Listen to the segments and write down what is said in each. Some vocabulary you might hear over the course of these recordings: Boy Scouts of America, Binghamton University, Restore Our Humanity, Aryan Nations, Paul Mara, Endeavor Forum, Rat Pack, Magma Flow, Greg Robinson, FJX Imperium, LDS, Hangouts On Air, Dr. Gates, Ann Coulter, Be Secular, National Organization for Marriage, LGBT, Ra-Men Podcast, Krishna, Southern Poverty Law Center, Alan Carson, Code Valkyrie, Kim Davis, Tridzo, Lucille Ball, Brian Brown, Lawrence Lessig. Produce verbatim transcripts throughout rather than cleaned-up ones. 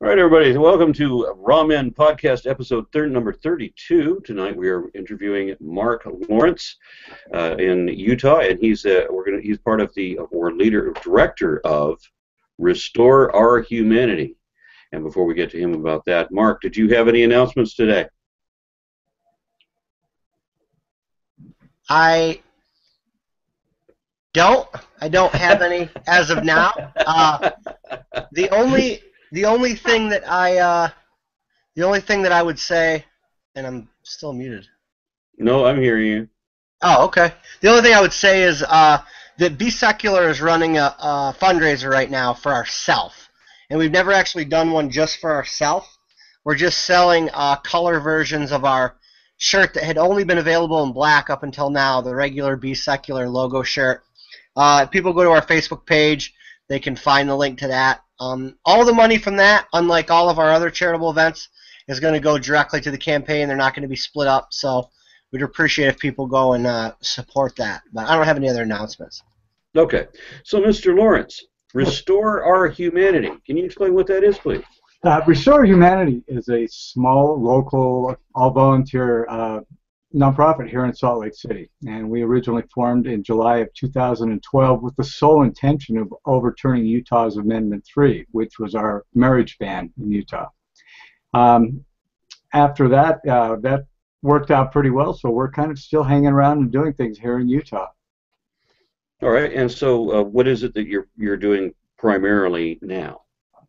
All right, everybody, welcome to Ra-Men Podcast, episode third, number thirty-two. Tonight we are interviewing Mark Lawrence uh, in Utah, and he's uh, we're gonna he's part of the or leader director of Restore Our Humanity. And before we get to him about that, Mark, did you have any announcements today? I don't. I don't have any as of now. Uh, the only the only thing that I uh, the only thing that I would say, and I'm still muted. No, I'm hearing you. Oh, okay. The only thing I would say is uh, that Be Secular is running a, a fundraiser right now for ourselves. And we've never actually done one just for ourselves. We're just selling uh, color versions of our shirt that had only been available in black up until now, the regular Be Secular logo shirt. Uh, if people go to our Facebook page, they can find the link to that. Um, all the money from that, unlike all of our other charitable events, is going to go directly to the campaign. They're not going to be split up. So we'd appreciate if people go and uh, support that. But I don't have any other announcements. Okay. So, Mister Lawrence, Restore Our Humanity. Can you explain what that is, please? Uh, Restore Our Humanity is a small, local, all-volunteer uh, nonprofit here in Salt Lake City. And we originally formed in July of two thousand twelve with the sole intention of overturning Utah's Amendment three, which was our marriage ban in Utah. Um, after that, uh, that worked out pretty well, so we're kind of still hanging around and doing things here in Utah. All right, and so uh, what is it that you're you're doing primarily now?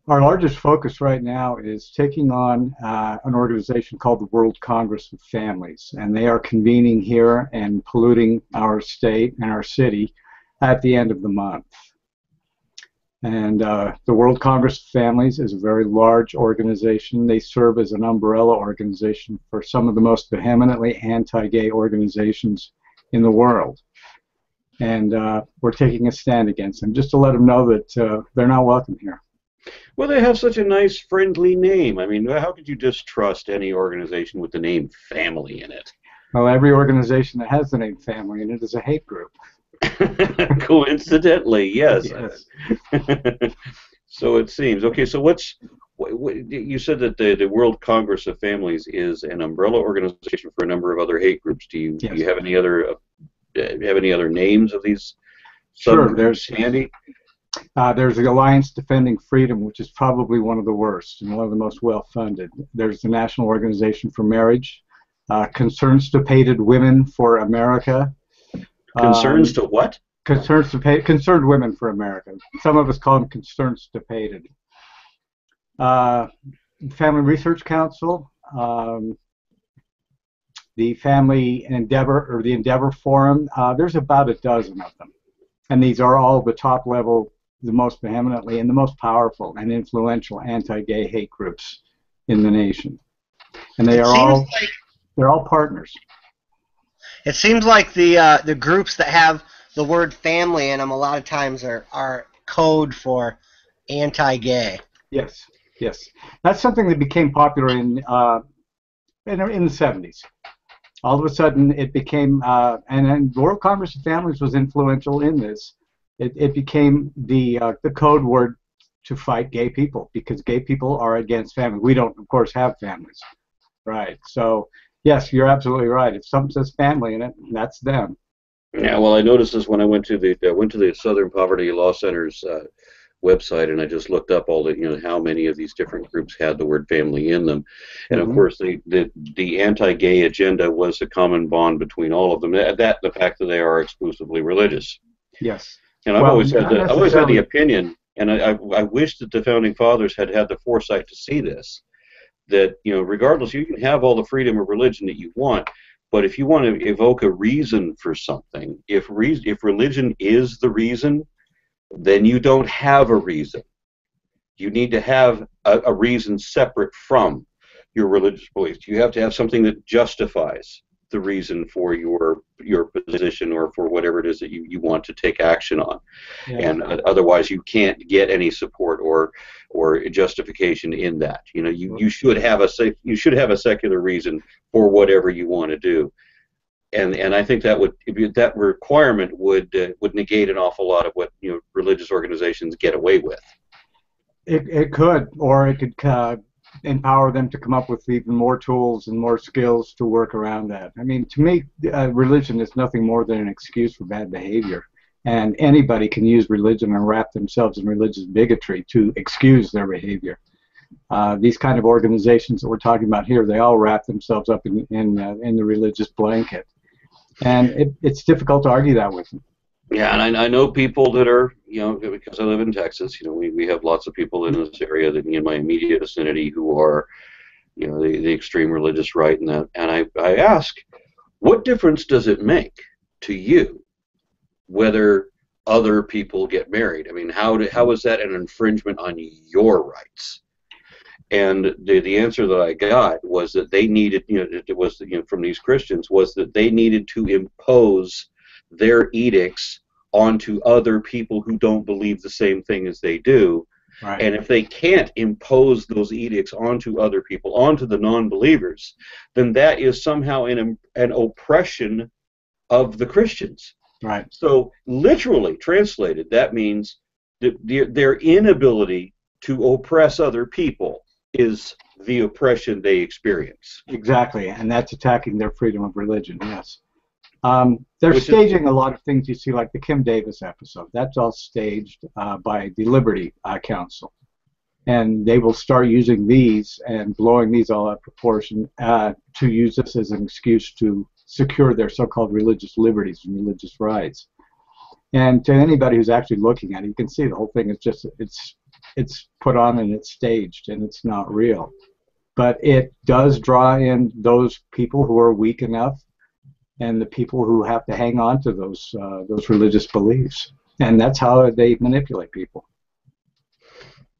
Our largest focus right now is taking on uh, an organization called the World Congress of Families, and they are convening here and polluting our state and our city at the end of the month. And uh, the World Congress of Families is a very large organization. They serve as an umbrella organization for some of the most vehemently anti-gay organizations in the world. And uh, we're taking a stand against them, just to let them know that uh, they're not welcome here. Well, they have such a nice, friendly name. I mean, how could you distrust any organization with the name family in it? Well, every organization that has the name family in it is a hate group. Coincidentally, yes. yes. So it seems. Okay, so what's... You said that the, the World Congress of Families is an umbrella organization for a number of other hate groups. Do you, yes. do you have any other... Uh, Do you have any other names of these? Sure, there's Andy. Uh, there's the Alliance Defending Freedom, which is probably one of the worst and one of the most well-funded. There's the National Organization for Marriage, uh, Concerned Women for America. Concerns um, to what? Concerns to Concerned Women for America. Some of us call them Concerned Stupated. Uh, Family Research Council. Um, The Family Endeavor or the Endeavor Forum. Uh, there's about a dozen of them, and these are all the top level, the most vehemently and the most powerful and influential anti-gay hate groups in the nation, and they are all like, they're all partners. It seems like the uh, the groups that have the word family in them a lot of times are are code for anti-gay. Yes, yes, that's something that became popular in uh, in, in the seventies. All of a sudden, it became, uh, and, and World Congress of Families was influential in this. It, it became the uh, the code word to fight gay people, because gay people are against family. We don't, of course, have families, right? So, yes, you're absolutely right. If something says family in it, that's them. Yeah. Well, I noticed this when I went to the I went to the Southern Poverty Law Center's uh, website, and I just looked up all the, you know, how many of these different groups had the word family in them, and mm-hmm. of course the, the the anti-gay agenda was a common bond between all of them. That, that the fact that they are exclusively religious. Yes. And I've well, always had the, I've always had the opinion, and I, I I wish that the founding fathers had had the foresight to see this, that, you know, regardless, you can have all the freedom of religion that you want, but if you want to evoke a reason for something, if reason if religion is the reason, then you don't have a reason. You need to have a, a reason separate from your religious beliefs. You have to have something that justifies the reason for your your position or for whatever it is that you, you want to take action on. Yeah. And uh, otherwise you can't get any support or or justification in that. You know, you, you should have a you should have a secular reason for whatever you want to do. And and I think that would that requirement would uh, would negate an awful lot of what, you know, religious organizations get away with. It, it could, or it could uh, empower them to come up with even more tools and more skills to work around that. I mean, to me, uh, religion is nothing more than an excuse for bad behavior. And anybody can use religion and wrap themselves in religious bigotry to excuse their behavior. Uh, these kind of organizations that we're talking about here, they all wrap themselves up in, in, uh, in the religious blanket. And it, it's difficult to argue that with them. Yeah, and I, I know people that are, you know, because I live in Texas, you know, we, we have lots of people in this area that in my immediate vicinity who are, you know, the, the extreme religious right and that. And I, I ask, what difference does it make to you whether other people get married? I mean, how, do, how is that an infringement on your rights? And the, the answer that I got was that they needed, you know, it was, you know, from these Christians, was that they needed to impose their edicts onto other people who don't believe the same thing as they do. Right. And if they can't impose those edicts onto other people, onto the non-believers, then that is somehow an, an oppression of the Christians. Right. So literally translated, that means that their inability to oppress other people is the oppression they experience. Exactly, and that's attacking their freedom of religion, yes. Um, they're Which staging is, a lot of things you see, like the Kim Davis episode. That's all staged uh, by the Liberty uh, Council. And they will start using these and blowing these all out of proportion uh, to use this as an excuse to secure their so-called religious liberties and religious rights. And to anybody who's actually looking at it, you can see the whole thing is just, it's it's put on and it's staged and it's not real. But it does draw in those people who are weak enough and the people who have to hang on to those uh, those religious beliefs. And that's how they manipulate people.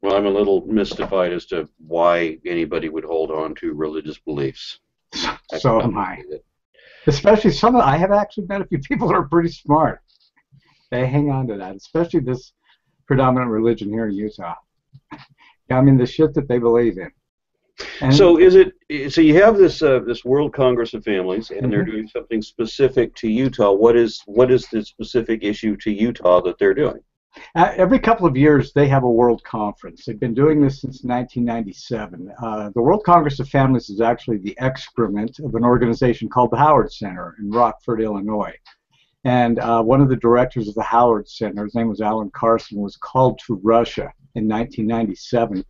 Well, I'm a little mystified as to why anybody would hold on to religious beliefs. I so am I. Especially some of, I have actually met a few people that are pretty smart. They hang on to that, especially this predominant religion here in Utah. I mean, the shit that they believe in. And so is it? So you have this uh, this World Congress of Families, and they're doing something specific to Utah. What is what is the specific issue to Utah that they're doing? Uh, every couple of years, they have a World Conference. They've been doing this since nineteen ninety-seven. Uh, the World Congress of Families is actually the excrement of an organization called the Howard Center in Rockford, Illinois. And uh, one of the directors of the Howard Center, his name was Alan Carson, was called to Russia in nineteen ninety-seven.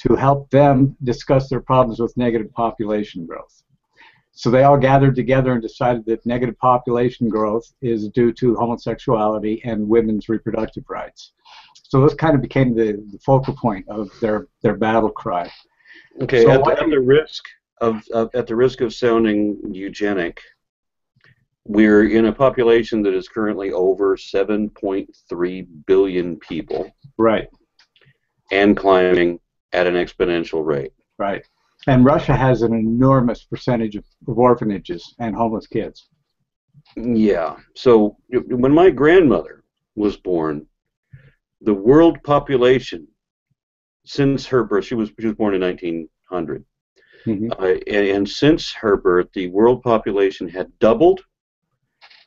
To help them discuss their problems with negative population growth. So they all gathered together and decided that negative population growth is due to homosexuality and women's reproductive rights. So this kind of became the, the focal point of their, their battle cry. Okay, so at, the, at, the risk of, of, at the risk of sounding eugenic, we're in a population that is currently over seven point three billion people. Right. And climbing at an exponential rate. Right. And Russia has an enormous percentage of, of orphanages and homeless kids. Yeah. So when my grandmother was born, the world population since her birth, she was, she was born in nineteen hundred, mm-hmm. uh, and, and since her birth, the world population had doubled,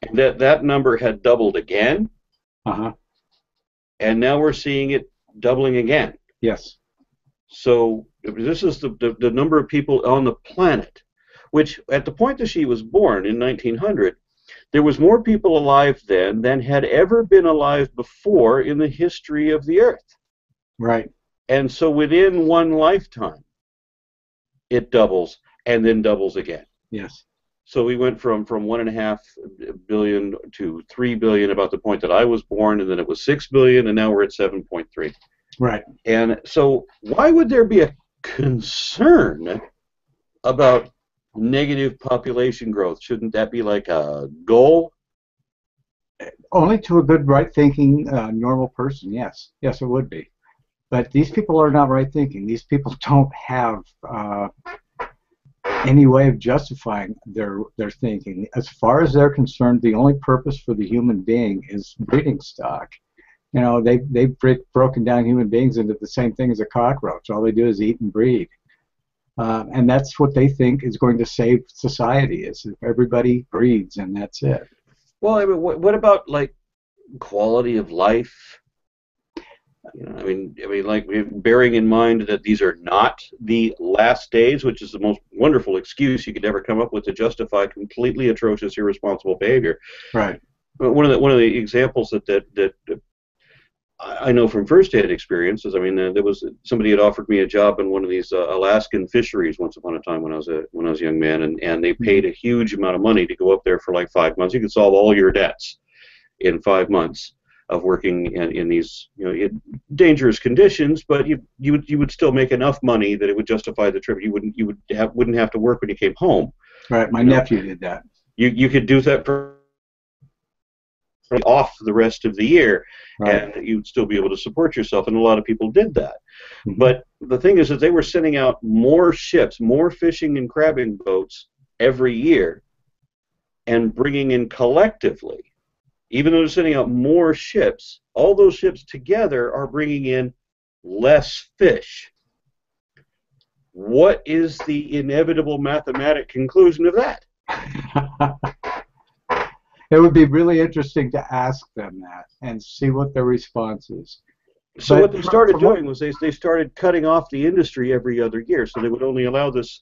and that, that number had doubled again, uh-huh. and now we're seeing it doubling again. Yes. So this is the, the, the number of people on the planet, which at the point that she was born in nineteen hundred, there was more people alive then than had ever been alive before in the history of the Earth. Right. And so within one lifetime, it doubles and then doubles again. Yes. So we went from, from one and a half billion to three billion about the point that I was born, and then it was six billion, and now we're at seven point three. Right. And so why would there be a concern about negative population growth? Shouldn't that be like a goal? Only to a good, right-thinking, uh, normal person, yes. Yes, it would be. But these people are not right-thinking. These people don't have uh, any way of justifying their, their thinking. As far as they're concerned, the only purpose for the human being is breeding stock. You know, they, they've broken down human beings into the same thing as a cockroach. All they do is eat and breed. Uh, and that's what they think is going to save society, is if everybody breeds and that's it. Well, I mean, what, what about, like, quality of life? You know, I mean, I mean, like, bearing in mind that these are not the last days, which is the most wonderful excuse you could ever come up with to justify completely atrocious, irresponsible behavior. Right. But one of the one of the examples that that that I know from firsthand experiences. I mean, there was somebody had offered me a job in one of these uh, Alaskan fisheries once upon a time when I was a when I was a young man, and and they paid a huge amount of money to go up there for like five months. You could solve all your debts in five months of working in, in these, you know, in dangerous conditions, but you you would you would still make enough money that it would justify the trip. You wouldn't you would have wouldn't have to work when you came home. Right. My you nephew know, did that. You you could do that for off the rest of the year, right, and you'd still be able to support yourself, and a lot of people did that. Mm-hmm. But the thing is that they were sending out more ships, more fishing and crabbing boats every year, and bringing in collectively, even though they're sending out more ships, all those ships together are bringing in less fish. What is the inevitable mathematic conclusion of that? It would be really interesting to ask them that and see what their response is. So but what they started doing was they they started cutting off the industry every other year, so they would only allow this,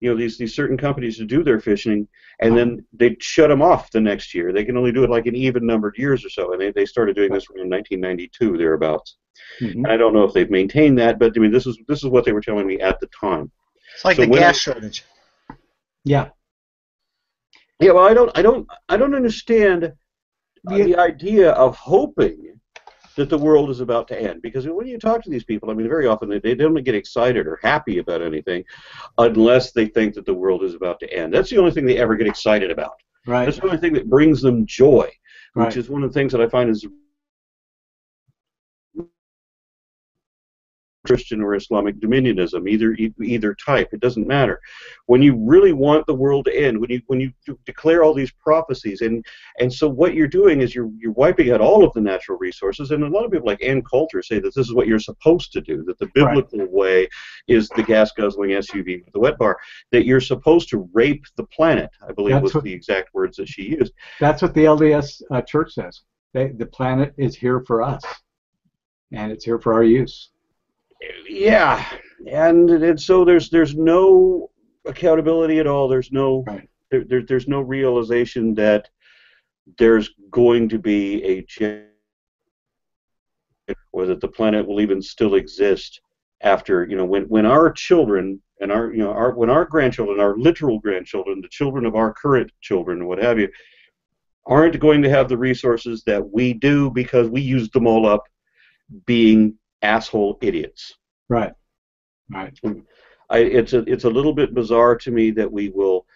you know, these these certain companies to do their fishing, and then they'd shut them off the next year. They can only do it like in even numbered years or so, and they they started doing this in nineteen ninety-two thereabouts. Mm-hmm. And I don't know if they've maintained that, but I mean this is this is what they were telling me at the time. It's like so the gas shortage. Yeah. Yeah, well, I don't, I don't, I don't understand uh, the idea of hoping that the world is about to end. Because when you talk to these people, I mean, very often they, they don't get excited or happy about anything unless they think that the world is about to end. That's the only thing they ever get excited about. Right. That's the only thing that brings them joy, which right. is one of the things that I find is Christian or Islamic dominionism, either either type, it doesn't matter. When you really want the world to end, when you when you declare all these prophecies, and and so what you're doing is you're you're wiping out all of the natural resources. And a lot of people like Ann Coulter say that this is what you're supposed to do. That the biblical right. way is the gas guzzling S U V with the wet bar. That you're supposed to rape the planet. I believe that's was what, the exact words that she used. That's what the L D S uh, Church says. They, the planet is here for us, and it's here for our use. Yeah, and and so there's there's no accountability at all. There's no right. there, there there's no realization that there's going to be a change, or that the planet will even still exist after, you know, when when our children and our you know our when our grandchildren, our literal grandchildren, the children of our current children, what have you, aren't going to have the resources that we do because we used them all up being asshole idiots. Right. Right. I, it's a it's a little bit bizarre to me that we will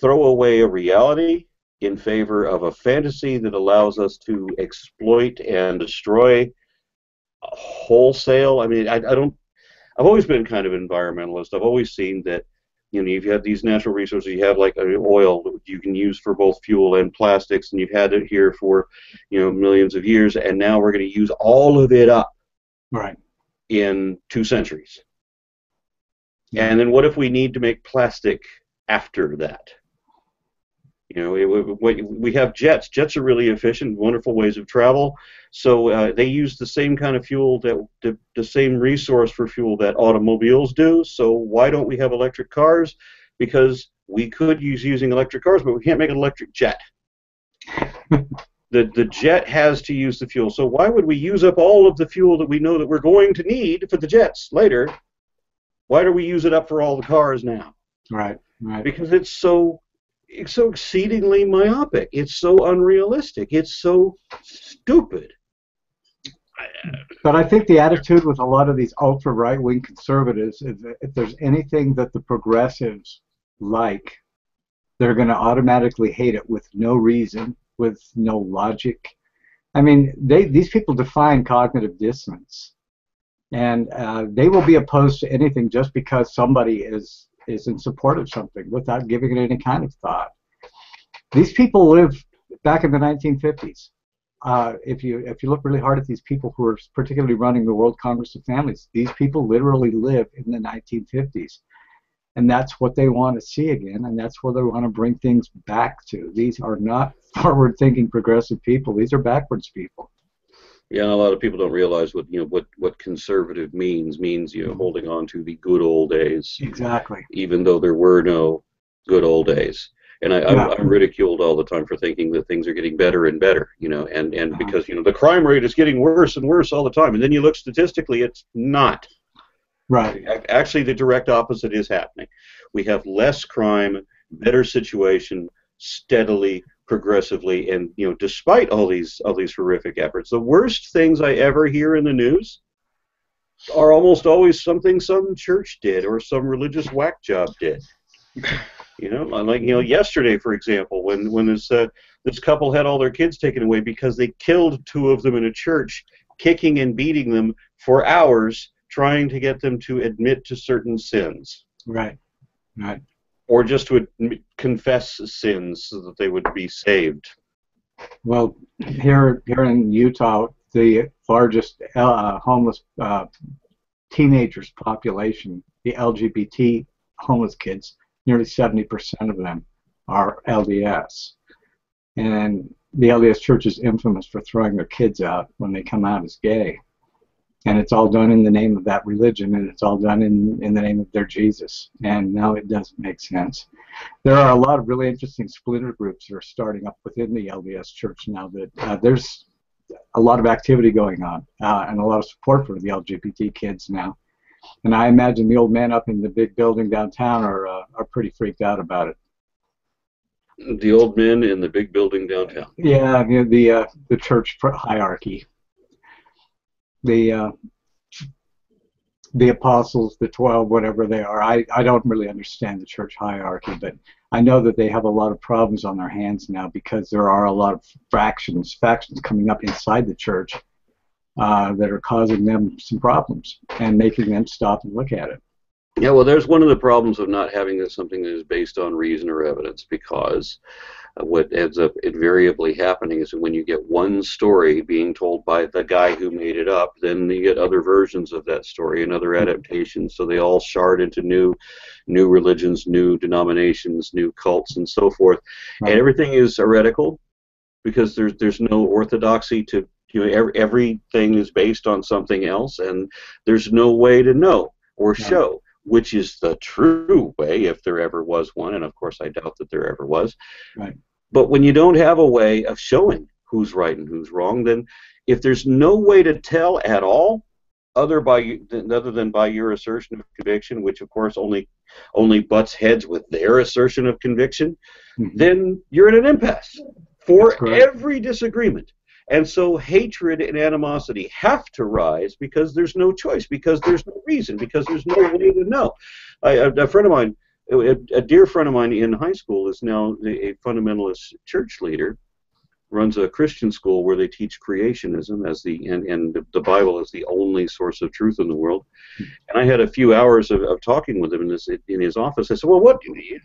throw away a reality in favor of a fantasy that allows us to exploit and destroy wholesale. I mean, I, I don't. I've always been kind of environmentalist. I've always seen that, you know, you've had these natural resources. You have like oil that you can use for both fuel and plastics, and you've had it here for, you know, millions of years, and now we're going to use all of it up. Right. In two centuries. Yeah. And then what if we need to make plastic after that? You know, it, we have jets. Jets are really efficient, wonderful ways of travel. So uh, they use the same kind of fuel, that the, the same resource for fuel that automobiles do. So why don't we have electric cars? Because we could use using electric cars, but we can't make an electric jet. The, the jet has to use the fuel. So why would we use up all of the fuel that we know that we're going to need for the jets later? Why do we use it up for all the cars now? Right, right. Because it's so it's so exceedingly myopic. It's so unrealistic. It's so stupid. But I think the attitude with a lot of these ultra right-wing conservatives is that if there's anything that the progressives like, they're going to automatically hate it with no reason, with no logic. I mean, they, these people define cognitive dissonance, and uh, they will be opposed to anything just because somebody is is in support of something without giving it any kind of thought. These people live back in the nineteen fifties. Uh, if you if you look really hard at these people who are particularly running the World Congress of Families, these people literally live in the nineteen fifties. And that's what they want to see again, and that's where they want to bring things back to. These are not forward-thinking progressive people. These are backwards people. Yeah, and a lot of people don't realize what you know what what conservative means means you know mm-hmm. holding on to the good old days. Exactly. Even though there were no good old days, and I, yeah. I, I'm ridiculed all the time for thinking that things are getting better and better, you know, and and uh-huh. because you know the crime rate is getting worse and worse all the time, and then you look statistically, it's not. Right. Actually, the direct opposite is happening. We have less crime, better situation, steadily, progressively, and you know, despite all these all these horrific efforts, the worst things I ever hear in the news are almost always something some church did or some religious whack job did. You know, like you know, yesterday, for example, when when this uh, this couple had all their kids taken away because they killed two of them in a church, kicking and beating them for hours, trying to get them to admit to certain sins. Right. Right. Or just to admit, confess sins so that they would be saved. Well, here here in Utah, the largest uh, homeless uh, teenagers population, the L G B T homeless kids, nearly seventy percent of them are L D S. And the L D S church is infamous for throwing their kids out when they come out as gay. And it's all done in the name of that religion, and it's all done in, in the name of their Jesus. And now it doesn't make sense. There are a lot of really interesting splinter groups that are starting up within the L D S church now that uh, there's a lot of activity going on uh, and a lot of support for the L G B T kids now. And I imagine the old men up in the big building downtown are, uh, are pretty freaked out about it. The old men in the big building downtown? Yeah, you know, the, uh, the church hierarchy. The uh, the apostles, the twelve, whatever they are. I, I don't really understand the church hierarchy, but I know that they have a lot of problems on their hands now because there are a lot of factions, factions coming up inside the church uh, that are causing them some problems and making them stop and look at it. Yeah, well, there's one of the problems of not having something that is based on reason or evidence, because what ends up invariably happening is that when you get one story being told by the guy who made it up, then you get other versions of that story and other adaptations, so they all shard into new new religions, new denominations, new cults, and so forth. Right. And everything is heretical because there's, there's no orthodoxy to, you know, every, everything is based on something else, and there's no way to know or show. Right. Which is the true way, if there ever was one, and of course I doubt that there ever was. Right. But when you don't have a way of showing who's right and who's wrong, then if there's no way to tell at all, other by other than by your assertion of conviction, which of course only only butts heads with their assertion of conviction, mm-hmm. then you're at an impasse for every disagreement. And so hatred and animosity have to rise because there's no choice, because there's no reason, because there's no way to know. I, a, a friend of mine, a, a dear friend of mine in high school is now a fundamentalist church leader, runs a Christian school where they teach creationism as the and, and the Bible is the only source of truth in the world. And I had a few hours of, of talking with him in, this, in his office. I said, well, what?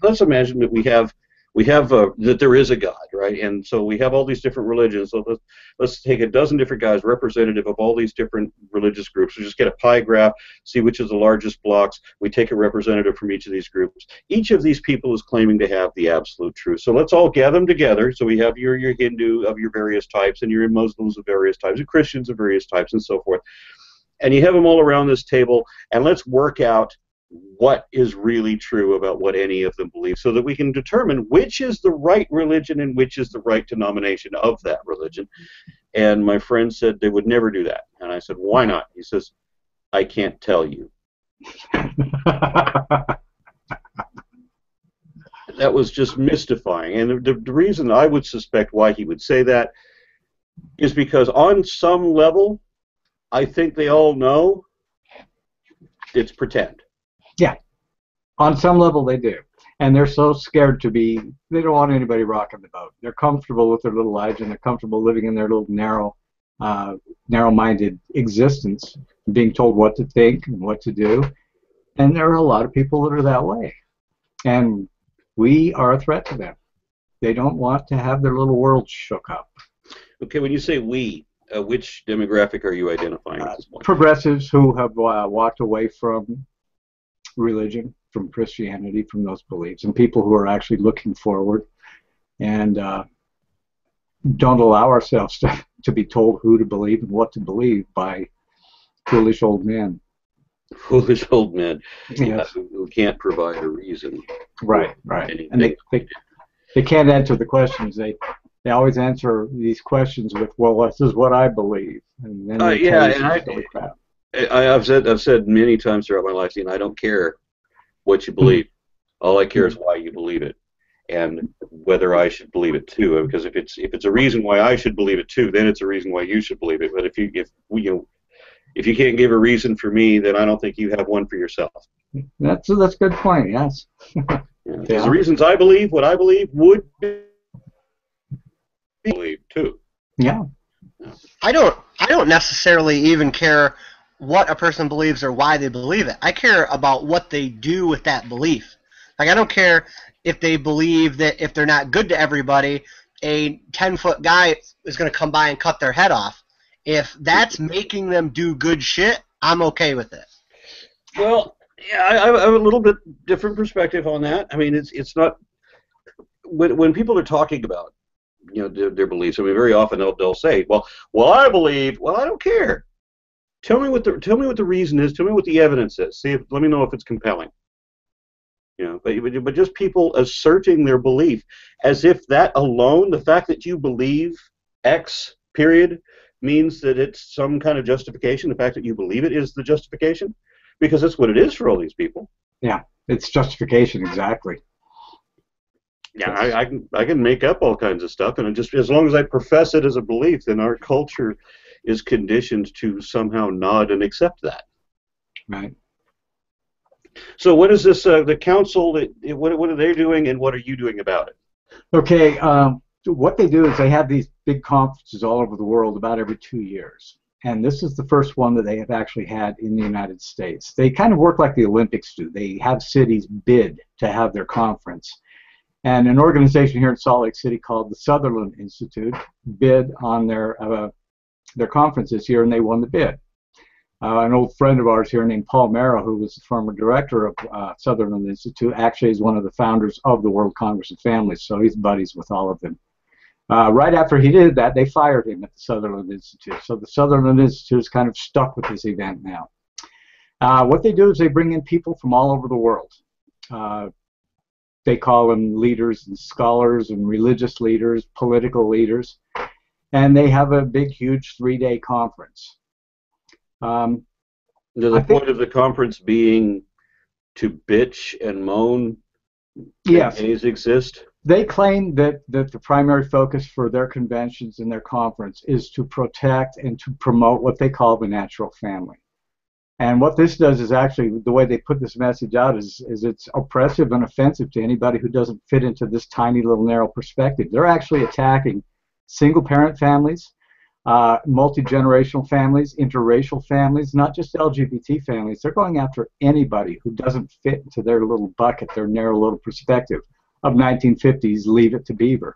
Let's imagine that we have... We have uh, that there is a God, right? And so we have all these different religions. So let's, let's take a dozen different guys, representative of all these different religious groups. We just get a pie graph, see which is the largest blocks. We take a representative from each of these groups. Each of these people is claiming to have the absolute truth. So let's all gather them together. So we have your, your Hindu of your various types, and your Muslims of various types, and Christians of various types, and so forth. And you have them all around this table, and let's work out what is really true about what any of them believe, so that we can determine which is the right religion and which is the right denomination of that religion. And my friend said they would never do that. And I said, why not? He says, I can't tell you. That was just mystifying. And the, the reason I would suspect why he would say that is because on some level, I think they all know it's pretend. Yeah, on some level they do, and they're so scared to be, they don't want anybody rocking the boat. They're comfortable with their little lives, and they're comfortable living in their little narrow, uh, narrow-minded existence, being told what to think and what to do, and there are a lot of people that are that way, and we are a threat to them. They don't want to have their little world shook up. Okay, when you say we, uh, which demographic are you identifying at this point? Uh, progressives who have uh, walked away from religion, from Christianity, from those beliefs, and people who are actually looking forward and uh, don't allow ourselves to, to be told who to believe and what to believe by foolish old men. Foolish old men, yes. uh, who can't provide a reason. Right, right. Anything. And they, they they can't answer the questions. They they always answer these questions with, "Well, this is what I believe," and then uh, they yeah, and I, crap. I, I've said I've said many times throughout my life, you know, I don't care what you believe. All I care is why you believe it, and whether I should believe it too. Because if it's if it's a reason why I should believe it too, then it's a reason why you should believe it. But if you if you know. If you can't give a reason for me, then I don't think you have one for yourself. That's a, that's a good point, yes. Yeah. The reasons I believe what I believe would be believe too. Yeah. I don't I don't necessarily even care what a person believes or why they believe it. I care about what they do with that belief. Like, I don't care if they believe that if they're not good to everybody, a ten-foot guy is going to come by and cut their head off. If that's making them do good shit, I'm okay with it. Well, yeah, I, I have a little bit different perspective on that. I mean, it's it's not when when people are talking about you know their, their beliefs. I mean, very often they'll they'll say, "Well, well, I believe." Well, I don't care. Tell me what the tell me what the reason is. Tell me what the evidence is. See, if, let me know if it's compelling. You know, but but just people asserting their belief as if that alone, the fact that you believe X, period, means that it's some kind of justification. The fact that you believe it is the justification, because that's what it is for all these people. Yeah, it's justification, exactly. Yeah, I, I can I can make up all kinds of stuff, and it just as long as I profess it as a belief, then our culture is conditioned to somehow nod and accept that. Right. So, what is this? Uh, the council? What what are they doing, and what are you doing about it? Okay. Um, What they do is they have these big conferences all over the world about every two years. And this is the first one that they have actually had in the United States. They kind of work like the Olympics do. They have cities bid to have their conference. And an organization here in Salt Lake City called the Sutherland Institute bid on their, uh, their conference this year, and they won the bid. Uh, an old friend of ours here named Paul Mara, who was the former director of uh, Sutherland Institute, actually is one of the founders of the World Congress of Families, so he's buddies with all of them. Uh, right after he did that, they fired him at the Sutherland Institute. So the Sutherland Institute is kind of stuck with this event now. Uh, what they do is they bring in people from all over the world. Uh, they call them leaders and scholars and religious leaders, political leaders, and they have a big, huge three-day conference. Um, the the point of the conference being to bitch and moan? Yes. These exist? They claim that, that the primary focus for their conventions and their conference is to protect and to promote what they call the natural family. And what this does is actually, the way they put this message out is, is it's oppressive and offensive to anybody who doesn't fit into this tiny little narrow perspective. They're actually attacking single-parent families, uh, multi-generational families, interracial families, not just L G B T families. They're going after anybody who doesn't fit into their little bucket, their narrow little perspective of nineteen fifties, Leave It to Beaver.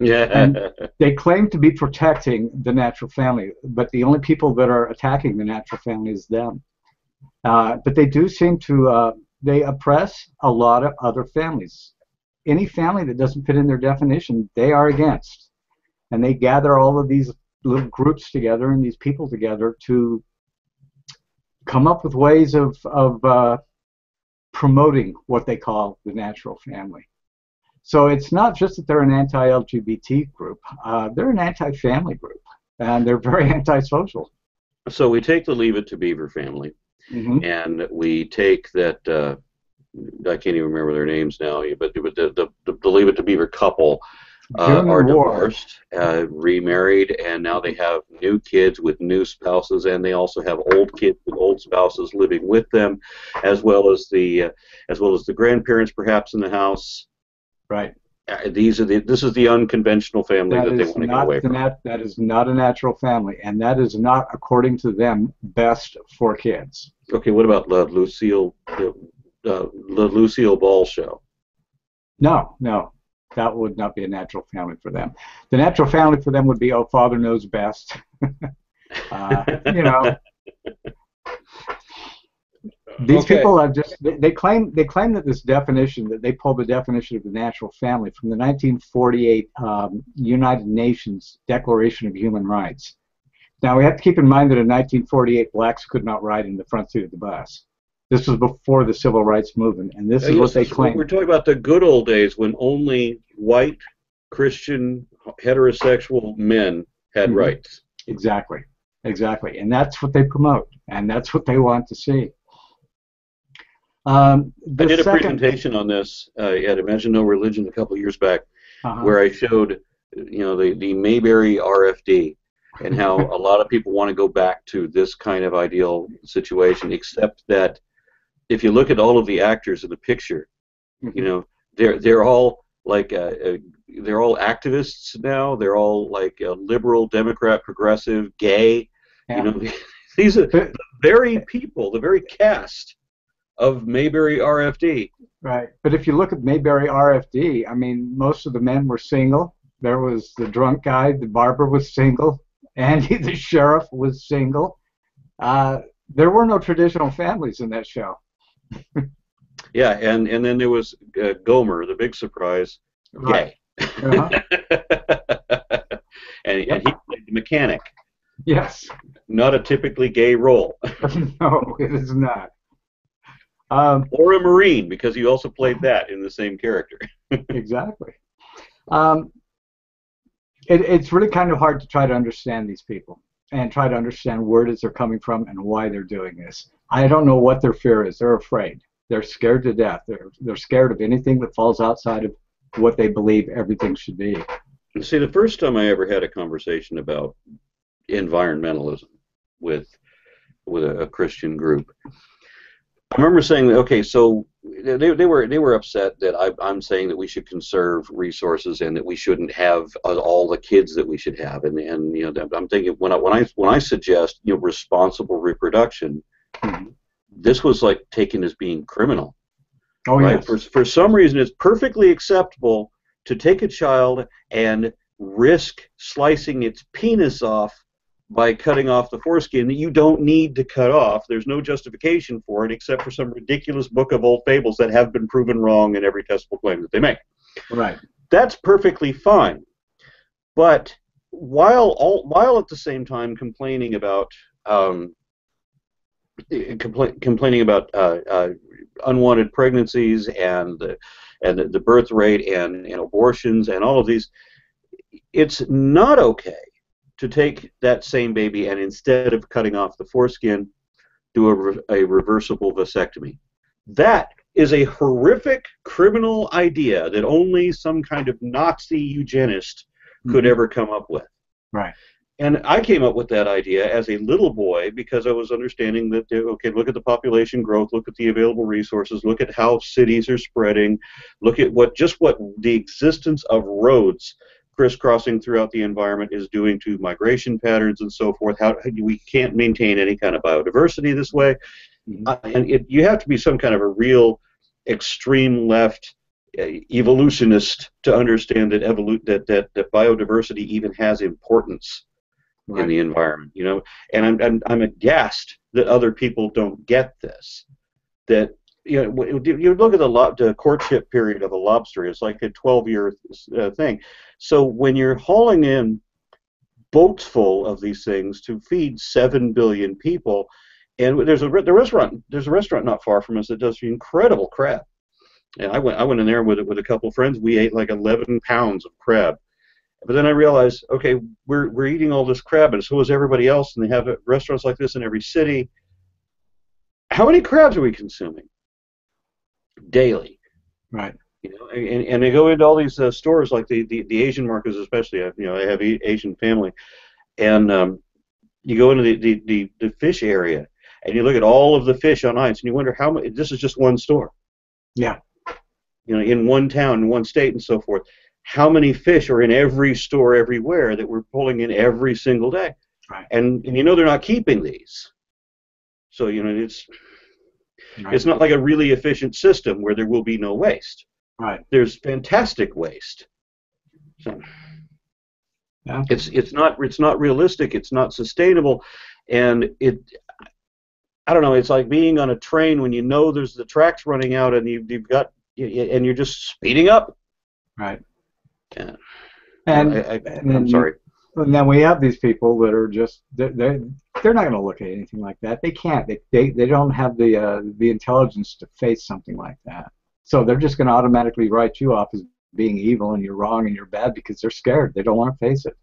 Yeah. And they claim to be protecting the natural family, but the only people that are attacking the natural family is them. Uh, but they do seem to, uh, they oppress a lot of other families. Any family that doesn't fit in their definition, they are against. And they gather all of these little groups together and these people together to come up with ways of, of uh, promoting what they call the natural family. So it's not just that they're an anti-L G B T group. Uh, they're an anti-family group, and they're very anti-social. So we take the Leave It to Beaver family, mm-hmm. and we take that, uh, I can't even remember their names now, but the, the, the, the Leave It to Beaver couple uh, are divorced, uh, remarried, and now they have new kids with new spouses, and they also have old kids with old spouses living with them, as well as the, uh, as well as the grandparents perhaps in the house. Right. Uh, these are the. This is the unconventional family that, that they want to get away from. That is not a natural family, and that is not, according to them, best for kids. Okay. What about the Lucille, the, uh, the Lucille Ball show? No, no, that would not be a natural family for them. The natural family for them would be, oh, Father Knows Best. uh, you know. These okay. people have just, they, they claim they claim that this definition, that they pulled the definition of the natural family from the nineteen forty-eight um, United Nations Declaration of Human Rights. Now, we have to keep in mind that in nineteen forty-eight, blacks could not ride in the front seat of the bus. This was before the civil rights movement, and this now, is yes, what they claim. We're talking about the good old days when only white, Christian, heterosexual men had mm-hmm. rights. Exactly. Exactly. And that's what they promote, and that's what they want to see. Um, I did a presentation on this uh, at Imagine No Religion a couple of years back, uh-huh. where I showed, you know, the, the Mayberry R F D and how a lot of people want to go back to this kind of ideal situation, except that if you look at all of the actors in the picture, mm-hmm. you know, they're they're all like uh, uh, they're all activists now. They're all like uh, liberal, Democrat, progressive, gay. Yeah. You know, these are the very people, the very cast of Mayberry R F D. Right. But if you look at Mayberry R F D, I mean, most of the men were single. There was the drunk guy, the barber was single, Andy the sheriff was single. Uh, there were no traditional families in that show. Yeah, and, and then there was uh, Gomer, the big surprise. Right. Gay. Uh-huh. and, yep. and he played the mechanic. Yes. Not a typically gay role. No, it is not. Um, or a Marine, because you also played that in the same character. Exactly. Um, it, it's really kind of hard to try to understand these people and try to understand where it is they're coming from and why they're doing this. I don't know what their fear is. They're afraid. They're scared to death. They're, they're scared of anything that falls outside of what they believe everything should be. See, the first time I ever had a conversation about environmentalism with, with a, a Christian group, I remember saying, okay, so they, they were they were upset that I, I'm saying that we should conserve resources and that we shouldn't have all the kids that we should have, and and you know, I'm thinking when I when I when I suggest, you know, responsible reproduction, this was like taken as being criminal. Oh, right? Yes. For for some reason, it's perfectly acceptable to take a child and risk slicing its penis off by cutting off the foreskin that you don't need to cut off. There's no justification for it except for some ridiculous book of old fables that have been proven wrong in every testable claim that they make. Right. That's perfectly fine. But while all, while at the same time complaining about um, compla complaining about uh, uh, unwanted pregnancies and uh, and the birth rate and, and abortions and all of these, it's not okay to take that same baby and instead of cutting off the foreskin, do a, re a reversible vasectomy. That is a horrific criminal idea that only some kind of Nazi eugenist could mm-hmm. ever come up with. Right. And I came up with that idea as a little boy because I was understanding that, okay, look at the population growth, look at the available resources, look at how cities are spreading, look at what just what the existence of roads crisscrossing throughout the environment is doing to migration patterns and so forth. How we can't maintain any kind of biodiversity this way, mm-hmm. uh, and it, you have to be some kind of a real extreme left uh, evolutionist to understand that evolu that, that that biodiversity even has importance right. in the environment. You know, and I'm, I'm I'm aghast that other people don't get this. That you know, you look at the, lo the courtship period of a lobster. It's like a twelve-year uh, thing. So when you're hauling in boats full of these things to feed seven billion people, and there's a the restaurant there's a restaurant not far from us that does incredible crab. And I went I went in there with with a couple of friends. We ate like eleven pounds of crab. But then I realized, okay, we're we're eating all this crab, and so is everybody else. And they have restaurants like this in every city. How many crabs are we consuming daily? Right. You know, and, and they go into all these uh, stores, like the, the, the Asian markets especially, you know, I have a Asian family, and um, you go into the, the, the, the fish area, and you look at all of the fish on ice, and you wonder how much, this is just one store. Yeah. You know, in one town, in one state, and so forth, how many fish are in every store everywhere that we're pulling in every single day? Right. And, and you know they're not keeping these. So, you know, it's... Right. It's not like a really efficient system where there will be no waste. Right. There's fantastic waste. So yeah. It's it's not it's not realistic. It's not sustainable, and it I don't know, it's like being on a train when you know there's the tracks running out and you've, you've got, and you're just speeding up. Right. Yeah. And, I, I, and I'm sorry. And then we have these people that are just, they're, they're, they're not going to look at anything like that. They can't. They, they, they don't have the, uh, the intelligence to face something like that. So they're just going to automatically write you off as being evil and you're wrong and you're bad because they're scared. They don't want to face it.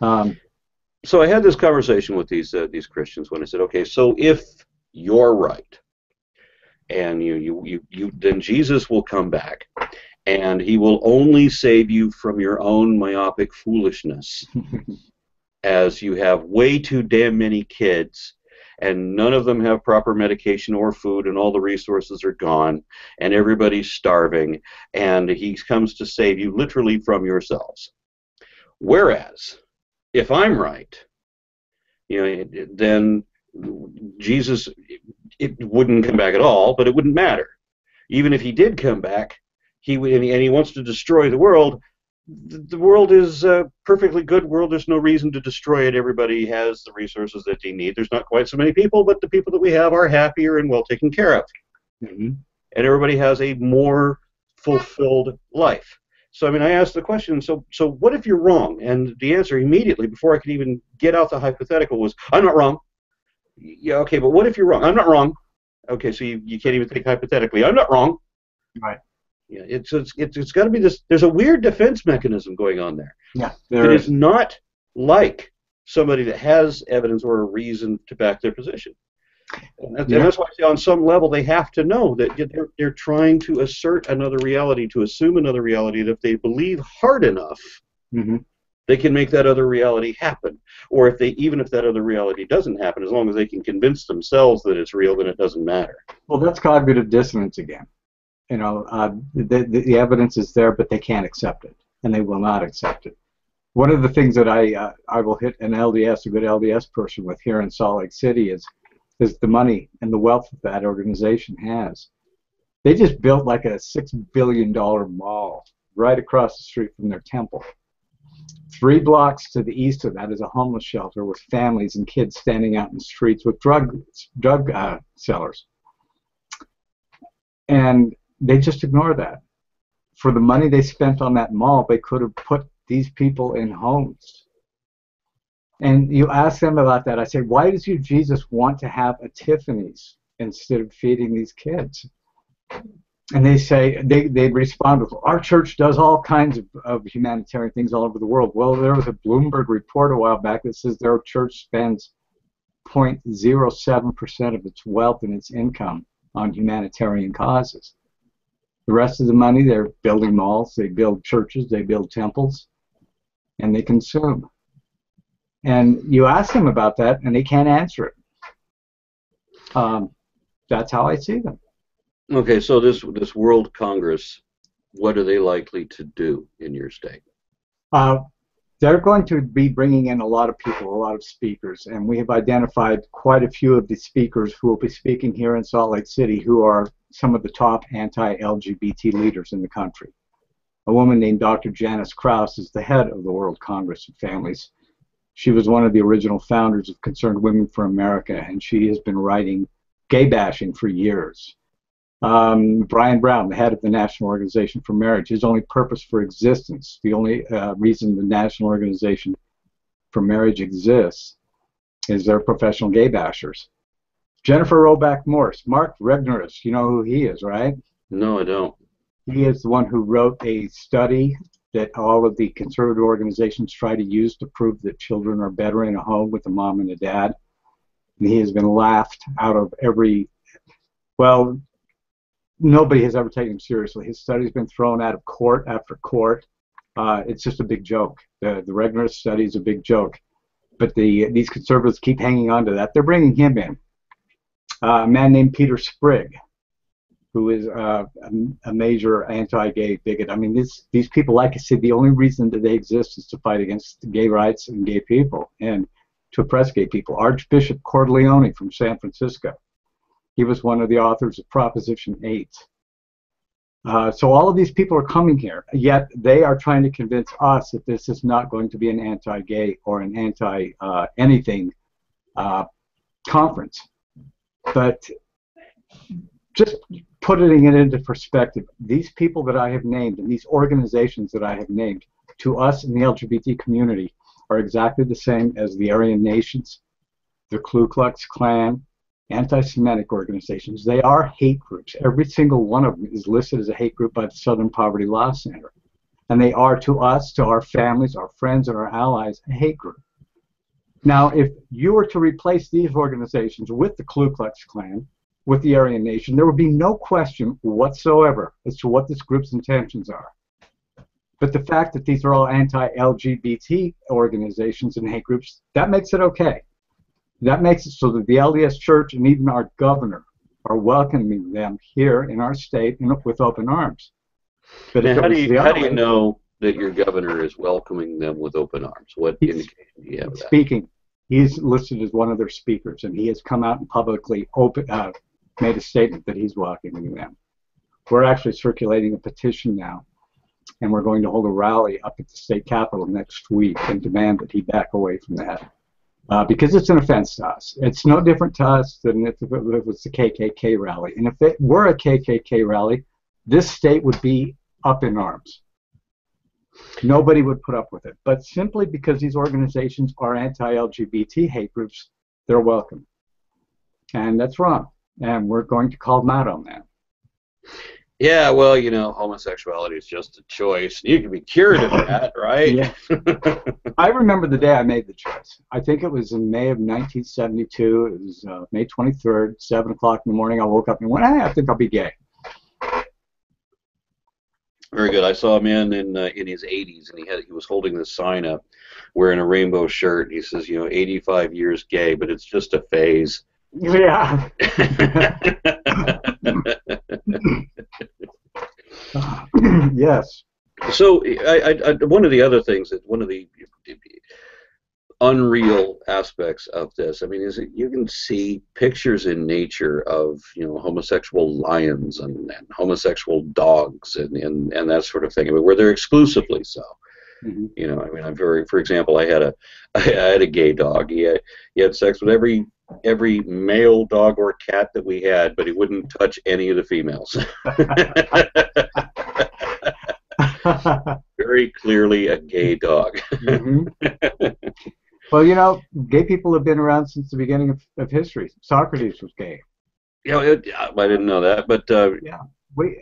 Um, so I had this conversation with these uh, these Christians when I said, okay, so if you're right, and you, you you you then Jesus will come back, and he will only save you from your own myopic foolishness, as you have way too damn many kids, and none of them have proper medication or food, and all the resources are gone, and everybody's starving, and he comes to save you literally from yourselves. Whereas, if I'm right, you know, then Jesus, it wouldn't come back at all, but it wouldn't matter. Even if he did come back, he would, and he wants to destroy the world, the world is a perfectly good world. There's no reason to destroy it. Everybody has the resources that they need. There's not quite so many people, but the people that we have are happier and well taken care of. Mm-hmm. And everybody has a more fulfilled life. So, I mean, I asked the question, so so what if you're wrong? And the answer immediately, before I could even get out the hypothetical, was, I'm not wrong. Yeah, okay, but what if you're wrong? I'm not wrong. Okay, so you, you can't even think hypothetically. I'm not wrong. Right. Yeah, it's it's, it's, it's got to be this, there's a weird defense mechanism going on there. Yeah. There it is. Is not like somebody that has evidence or a reason to back their position. And that's, yeah. and that's why I say on some level they have to know that they're, they're trying to assert another reality, to assume another reality, that if they believe hard enough, mm-hmm. they can make that other reality happen. Or if they, even if that other reality doesn't happen, as long as they can convince themselves that it's real, then it doesn't matter. Well, that's cognitive dissonance again. You know, uh, the, the, the evidence is there, but they can't accept it, and they will not accept it. One of the things that I, uh, I will hit an L D S, a good L D S person with here in Salt Lake City is is the money and the wealth that that organization has. They just built like a six billion dollar mall right across the street from their temple. Three blocks to the east of that is a homeless shelter with families and kids standing out in the streets with drug, drug uh, sellers. And they just ignore that. For the money they spent on that mall, they could have put these people in homes. And you ask them about that. I say, why does you Jesus want to have a Tiffany's instead of feeding these kids? And they say, they, they respond with, our church does all kinds of, of humanitarian things all over the world. Well, there was a Bloomberg report a while back that says their church spends zero point zero seven percent of its wealth and its income on humanitarian causes. The rest of the money, they're building malls, they build churches, they build temples, and they consume. And you ask them about that, and they can't answer it. Um, that's how I see them. Okay, so this this World Congress, what are they likely to do in your state? Uh, they're going to be bringing in a lot of people, a lot of speakers, and we have identified quite a few of the speakers who will be speaking here in Salt Lake City who are some of the top anti-L G B T leaders in the country. A woman named Doctor Janice Krauss is the head of the World Congress of Families. She was one of the original founders of Concerned Women for America, and she has been writing gay bashing for years. Um, Brian Brown, the head of the National Organization for Marriage, his only purpose for existence, the only uh, reason the National Organization for Marriage exists, is they're professional gay bashers. Jennifer Roback Morse, Mark Regnerus, you know who he is, right? No, I don't. He is the one who wrote a study that all of the conservative organizations try to use to prove that children are better in a home with a mom and a dad. And he has been laughed out of every, well, nobody has ever taken him seriously. His study's been thrown out of court after court. Uh, it's just a big joke. The, the Regnerus study is a big joke. But the these conservatives keep hanging on to that. They're bringing him in. Uh, a man named Peter Sprigg, who is uh, a major anti-gay bigot. I mean, this, these people, like I said, the only reason that they exist is to fight against gay rights and gay people and to oppress gay people. Archbishop Cordileone from San Francisco. He was one of the authors of Proposition eight. Uh, so all of these people are coming here, yet they are trying to convince us that this is not going to be an anti-gay or an anti-anything uh, uh, conference. But just putting it into perspective, these people that I have named and these organizations that I have named, to us in the L G B T community, are exactly the same as the Aryan Nations, the Ku Klux Klan, anti-Semitic organizations. They are hate groups. Every single one of them is listed as a hate group by the Southern Poverty Law Center. And they are to us, to our families, our friends, and our allies, a hate group. Now, if you were to replace these organizations with the Ku Klux Klan, with the Aryan Nation, there would be no question whatsoever as to what this group's intentions are. But the fact that these are all anti-L G B T organizations and hate groups, that makes it okay. That makes it so that the L D S Church and even our governor are welcoming them here in our state with open arms. But now, how do you, how do you know that your governor is welcoming them with open arms? What indication do you have of that? Speaking. He's listed as one of their speakers, and he has come out and publicly open, uh, made a statement that he's welcoming them. We're actually circulating a petition now, and we're going to hold a rally up at the state capitol next week and demand that he back away from that, uh, because it's an offense to us. It's no different to us than if it was the K K K rally. And if it were a K K K rally, this state would be up in arms. Nobody would put up with it. But simply because these organizations are anti-L G B T hate groups, they're welcome. And that's wrong. And we're going to call them out on that. Yeah, well, you know, homosexuality is just a choice. You can be cured of that, right? Yeah. I remember the day I made the choice. I think it was in May of nineteen seventy-two. It was uh, May twenty-third, seven o'clock in the morning. I woke up and went, hey, I think I'll be gay. Very good. I saw a man in uh, in his eighties, and he had he was holding this sign up, wearing a rainbow shirt. He says, "You know, eighty-five years gay, but it's just a phase." Yeah. Yes. So, I, I, I, one of the other things that one of the unreal aspects of this, I mean, is that you can see pictures in nature of, you know, homosexual lions and, and homosexual dogs and, and, and that sort of thing. I mean, where they're exclusively so. Mm-hmm. You know, I mean, I'm very, for example, I had a, I had a gay dog. He had, he had sex with every, every male dog or cat that we had, but he wouldn't touch any of the females. Very clearly a gay dog. Mm-hmm. Well, you know, gay people have been around since the beginning of, of history. Socrates was gay. Yeah, it, I didn't know that, but uh, yeah, we,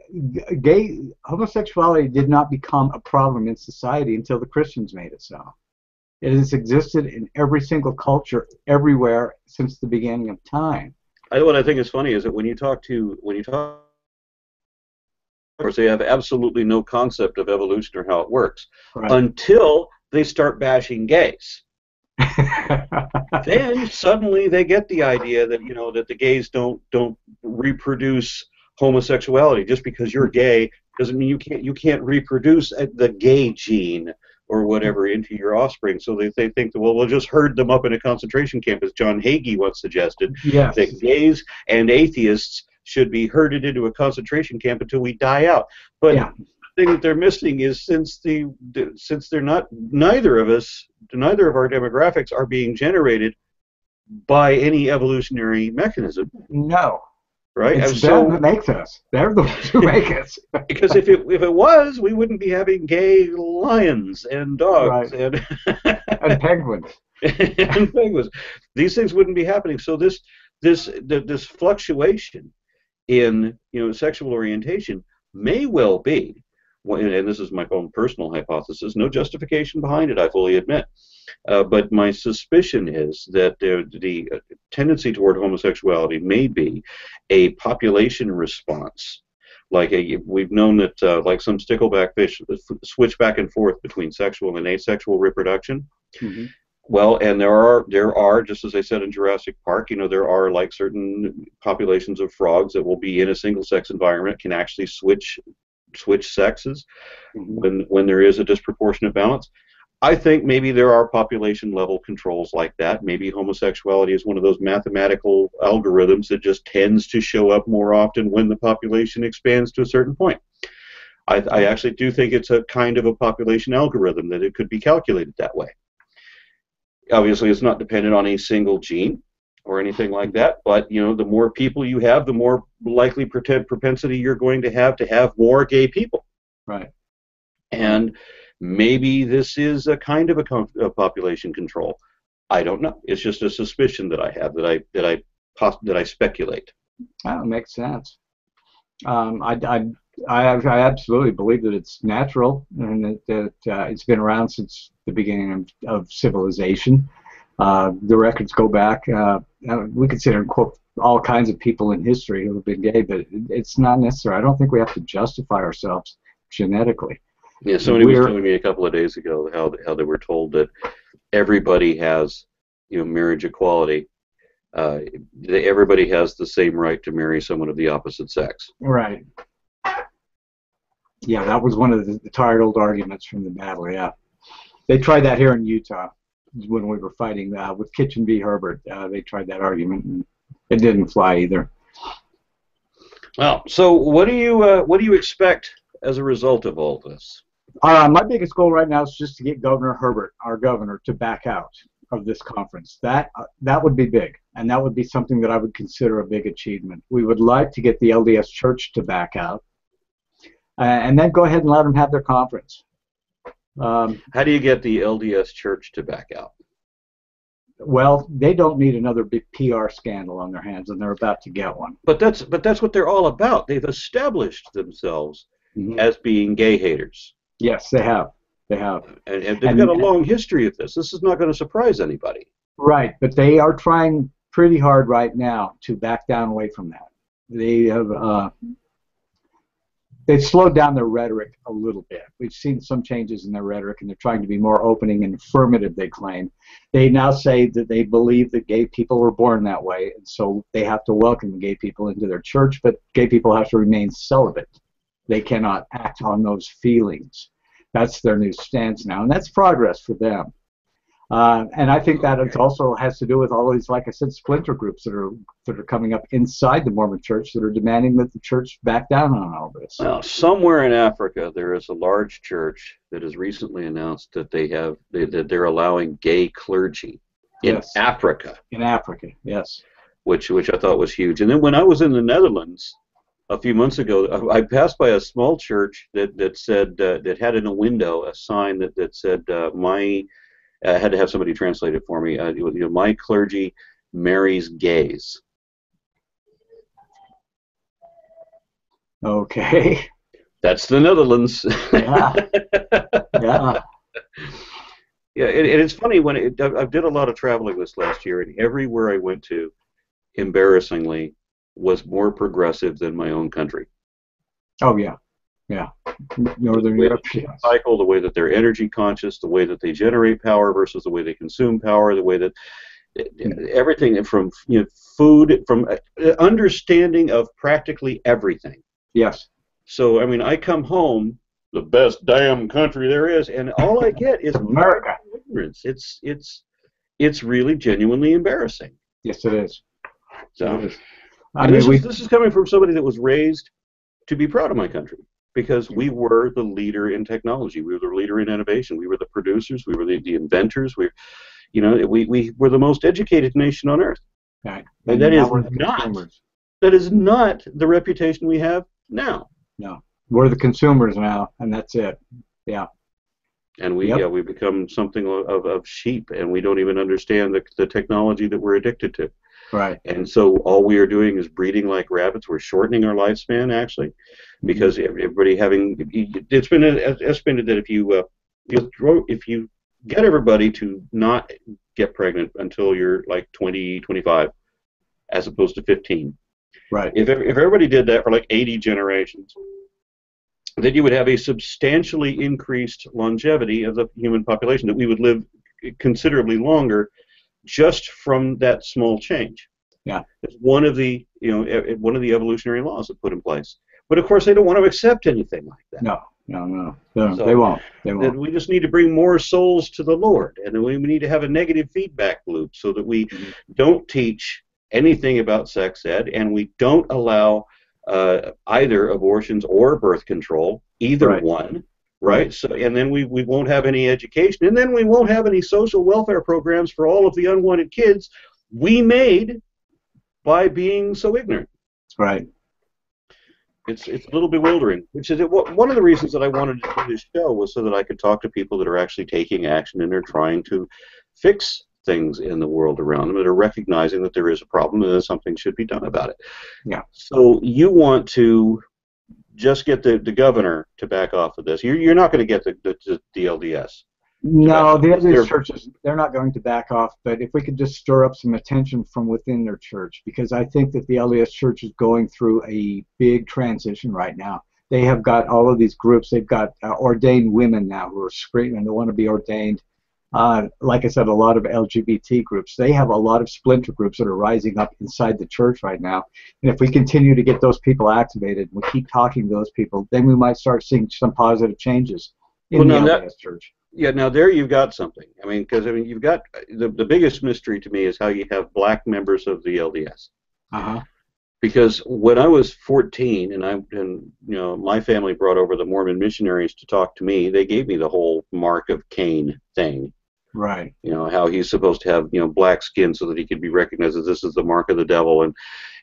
gay homosexuality did not become a problem in society until the Christians made it so. It has existed in every single culture, everywhere since the beginning of time. I, what I think is funny is that when you talk to when you talk, of course, they have absolutely no concept of evolution or how it works, right, until they start bashing gays. Then suddenly they get the idea that, you know, that the gays don't don't reproduce homosexuality. Just because you're gay doesn't mean you can't you can't reproduce the gay gene or whatever into your offspring. So they they think that, well, we'll just herd them up in a concentration camp, as John Hagee once suggested. Yes. That gays and atheists should be herded into a concentration camp until we die out. But yeah. Thing that they're missing is since the since they're not neither of us neither of our demographics are being generated by any evolutionary mechanism. No, right? It's them that makes us. They're the ones who make us. Because if it if it was, we wouldn't be having gay lions and dogs, right, and and penguins and penguins. These things wouldn't be happening. So this this the, this fluctuation in, you know, sexual orientation may well be. And this is my own personal hypothesis, no justification behind it, I fully admit. Uh, but my suspicion is that the, the tendency toward homosexuality may be a population response. Like a, we've known that, uh, like some stickleback fish switch back and forth between sexual and asexual reproduction. Mm-hmm. Well, and there are, there are, just as I said in Jurassic Park, you know, there are like certain populations of frogs that will be in a single-sex environment, can actually switch switch sexes when when there is a disproportionate balance. I think maybe there are population level controls like that. Maybe homosexuality is one of those mathematical algorithms that just tends to show up more often when the population expands to a certain point. I, I actually do think it's a kind of a population algorithm that it could be calculated that way. Obviously, it's not dependent on a single gene. or anything like that, but you know, the more people you have, the more likely propensity you're going to have to have more gay people. Right. And maybe this is a kind of a, a population control. I don't know. It's just a suspicion that I have, that I that I that I speculate. That makes sense. Um, I, I I I absolutely believe that it's natural, and that, that uh, it's been around since the beginning of, of civilization. Uh, the records go back. Uh, we consider quote all kinds of people in history who have been gay, but it's not necessary. I don't think we have to justify ourselves genetically. Yeah, somebody we're, was telling me a couple of days ago how how they were told that everybody has, you know, marriage equality. Uh, they, everybody has the same right to marry someone of the opposite sex. Right. Yeah, that was one of the, the tired old arguments from the battle. Yeah, they tried that here in Utah when we were fighting uh, with Kitchen v. Herbert. Uh, they tried that argument, and it didn't fly either. Well, so what do you uh, what do you expect as a result of all this? Uh, my biggest goal right now is just to get Governor Herbert, our governor, to back out of this conference. That uh, that would be big, and that would be something that I would consider a big achievement. We would like to get the L D S Church to back out, uh, and then go ahead and let them have their conference. Um, How do you get the L D S Church to back out? Well, they don't need another big P R scandal on their hands, and they're about to get one. But that's but that's what they're all about. They've established themselves mm-hmm. as being gay haters. Yes, they have. They have. And, and they've and, got a long history of this. This is not going to surprise anybody. Right, but they are trying pretty hard right now to back down away from that. They have uh, they've slowed down their rhetoric a little bit. We've seen some changes in their rhetoric, and they're trying to be more opening and affirmative, they claim. They now say that they believe that gay people were born that way, and so they have to welcome gay people into their church, but gay people have to remain celibate. They cannot act on those feelings. That's their new stance now, and that's progress for them. Uh, and I think that it also has to do with all these, like I said, splinter groups that are that are coming up inside the Mormon Church that are demanding that the church back down on all this. Well, somewhere in Africa, there is a large church that has recently announced that they have they, that they're allowing gay clergy in yes. Africa. In Africa, yes. Which which I thought was huge. And then when I was in the Netherlands a few months ago, I passed by a small church that that said uh, that had in a window a sign that that said uh, my I had to have somebody translate it for me. Uh, you know, my clergy marries gays. Okay. That's the Netherlands. Yeah. Yeah. Yeah, and, and it's funny when it, I, I did a lot of traveling this last year, and everywhere I went to, embarrassingly, was more progressive than my own country. Oh yeah, yeah. Northern Europe. The cycle, the way that they're energy conscious, the way that they generate power versus the way they consume power, the way that everything from you know food, from understanding of practically everything. Yes. So I mean, I come home, the best damn country there is, and all I get is America. It's it's it's really genuinely embarrassing. Yes, it is. So. It is. I mean, this, we, is, this is coming from somebody that was raised to be proud of my country, because we were the leader in technology, we were the leader in innovation, we were the producers, we were the, the inventors, we, you know, we we were the most educated nation on earth. Right. And, and that is not that is not the reputation we have now. No, we're the consumers now, and that's it. Yeah. And we yep. yeah we become something of of sheep, and we don't even understand the the technology that we're addicted to. Right. And so all we are doing is breeding like rabbits. We're shortening our lifespan, actually, because everybody having it's been estimated that if you uh, if you get everybody to not get pregnant until you're like twenty, twenty-five, as opposed to fifteen. Right. If if everybody did that for like eighty generations, then you would have a substantially increased longevity of the human population, that we would live considerably longer. Just from that small change, yeah, it's one of the you know one of the evolutionary laws that put in place. But of course, they don't want to accept anything like that. No, no, no, no so they won't. They won't. We just need to bring more souls to the Lord, and then we need to have a negative feedback loop so that we mm-hmm. don't teach anything about sex ed, and we don't allow uh, either abortions or birth control, either right. one. Right, so and then we, we won't have any education, and then we won't have any social welfare programs for all of the unwanted kids we made by being so ignorant. Right. It's it's a little bewildering, which is it, one of the reasons that I wanted to do this show was so that I could talk to people that are actually taking action and are trying to fix things in the world around them, that are recognizing that there is a problem and that something should be done about it. Yeah. So you want to just get the, the governor to back off of this. You're, you're not going to get the, the, the L D S. No, the other churches, they're not going to back off, but if we could just stir up some attention from within their church, because I think that the L D S Church is going through a big transition right now. They have got all of these groups. They've got uh, ordained women now who are screaming. They want to be ordained. Uh, like I said, a lot of L G B T groups. They have a lot of splinter groups that are rising up inside the church right now. And if we continue to get those people activated, we keep talking to those people, then we might start seeing some positive changes in well, the L D S Church. Yeah, now there you've got something. I mean, because I mean, you've got the the biggest mystery to me is how you have black members of the L D S. Uh-huh. Because when I was fourteen, and I and you know my family brought over the Mormon missionaries to talk to me, they gave me the whole Mark of Cain thing. Right. You know how he's supposed to have you know black skin so that he could be recognized as this is the mark of the devil, and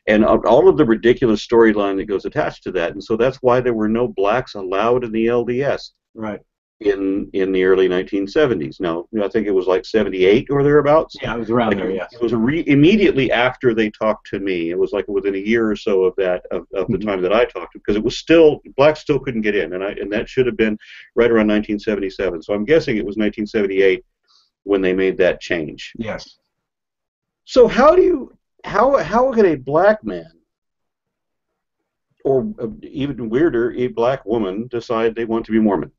and all of the ridiculous storyline that goes attached to that, and so that's why there were no blacks allowed in the L D S. Right. In in the early nineteen seventies. Now, I think it was like seventy-eight or thereabouts. Yeah, it was around like there. Yes, it was re immediately after they talked to me. It was like within a year or so of that of, of the mm-hmm. time that I talked, because it was still blacks still couldn't get in, and I and that should have been right around nineteen seventy-seven. So I'm guessing it was nineteen seventy-eight when they made that change. Yes. So how do you how how could a black man, or even weirder, a black woman, decide they want to be Mormon?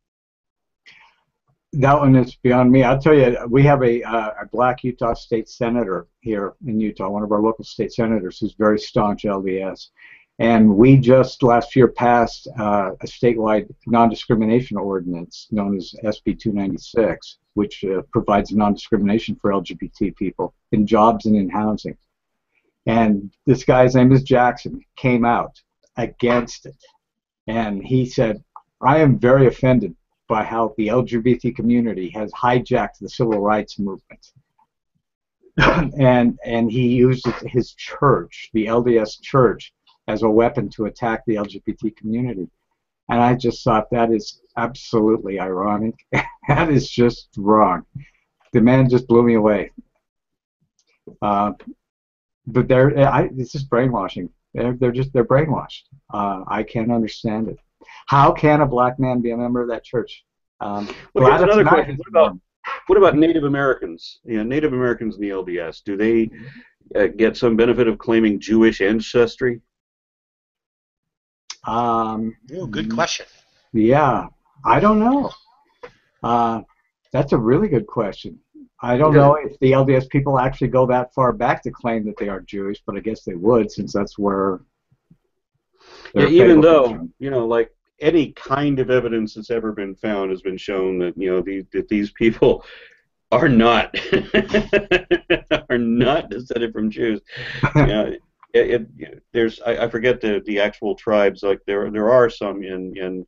That one is beyond me. I'll tell you, we have a, uh, a black Utah state senator here in Utah, one of our local state senators who's very staunch L D S. And we just last year passed uh, a statewide non-discrimination ordinance known as S B two ninety-six, which uh, provides non-discrimination for L G B T people in jobs and in housing. And this guy's name is Jackson, came out against it. And he said, I am very offended by how the L G B T community has hijacked the civil rights movement. and and he used his church, the L D S Church, as a weapon to attack the L G B T community. And I just thought that is absolutely ironic. That is just wrong. The man just blew me away. Uh, but they're, I, it's just brainwashing. They're, they're just, they're brainwashed. Uh, I can't understand it. How can a black man be a member of that church? Um, well, here's another question. What about, what about Native Americans? You know, Native Americans in the L D S, do they uh, get some benefit of claiming Jewish ancestry? Um, Ooh, good question. Yeah, I don't know. Uh, that's a really good question. I don't know if the L D S people actually go that far back to claim that they are Jewish, but I guess they would, since that's where... Yeah, even though, you know, like any kind of evidence that's ever been found has been shown that, you know, the, that these people are not are not descended from Jews. You know, it, it, it, there's I, I forget the the actual tribes. Like there there are some in in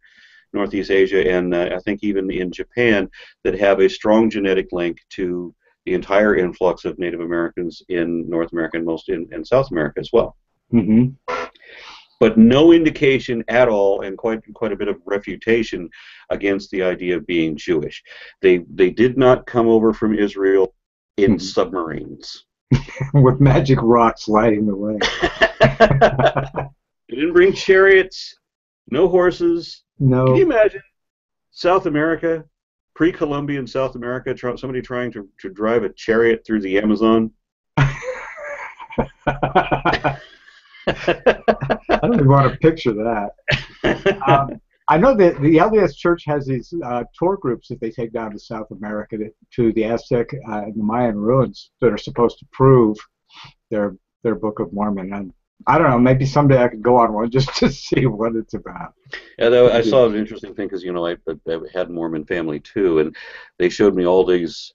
Northeast Asia and uh, I think even in Japan that have a strong genetic link to the entire influx of Native Americans in North America and most in, in South America as well. Mm-hmm. But no indication at all, and quite quite a bit of refutation against the idea of being Jewish. They they did not come over from Israel in mm-hmm. submarines with magic rocks lighting the way. They didn't bring chariots, no horses. No. Can you imagine South America, pre-Columbian South America, tr somebody trying to to drive a chariot through the Amazon? I don't even want to picture that. Um, I know that the L D S Church has these uh, tour groups that they take down to South America to, to the Aztec uh, and the Mayan ruins that are supposed to prove their their Book of Mormon. And I don't know, maybe someday I could go on one just to see what it's about. Yeah, though I saw an interesting thing because you know I, I had Mormon family too, and they showed me all these.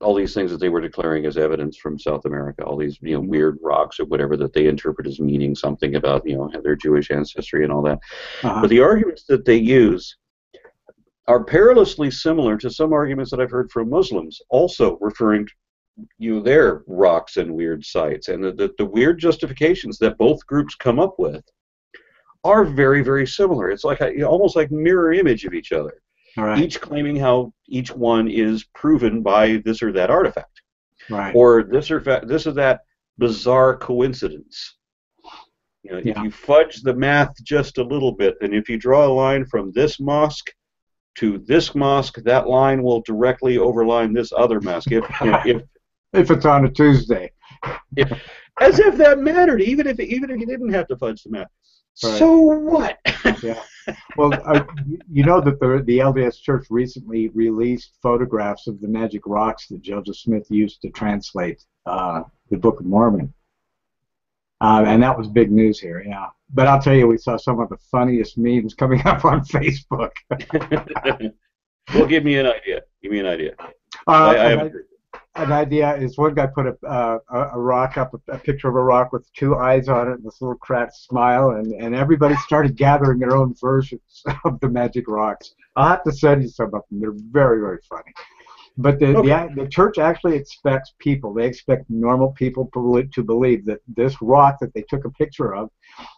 all these things that they were declaring as evidence from South America, all these you know weird rocks or whatever that they interpret as meaning something about you know their Jewish ancestry and all that. Uh-huh. But the arguments that they use are perilously similar to some arguments that I've heard from Muslims also referring you their rocks and weird sites, and the, the, the weird justifications that both groups come up with are very, very similar. It's like a, you know, almost like mirror image of each other. All right. Each claiming how each one is proven by this or that artifact, right. or this or this or that bizarre coincidence. You know, yeah. If you fudge the math just a little bit, and if you draw a line from this mosque to this mosque, that line will directly overline this other mosque. If if, if, if it's on a Tuesday, if, as if that mattered. Even if even if you didn't have to fudge the math. Right. So what? Yeah. Well, uh, you know that the, the L D S Church recently released photographs of the magic rocks that Joseph Smith used to translate uh, the Book of Mormon. Uh, and that was big news here, yeah. But I'll tell you, we saw some of the funniest memes coming up on Facebook. Well, give me an idea. Give me an idea. Uh, I, I have... An idea is one guy put a, uh, a rock up, a picture of a rock with two eyes on it and this little cracked smile, and, and everybody started gathering their own versions of the magic rocks. I'll have to send you some of them. They're very, very funny. But the, okay. the, the church actually expects people, they expect normal people to believe that this rock that they took a picture of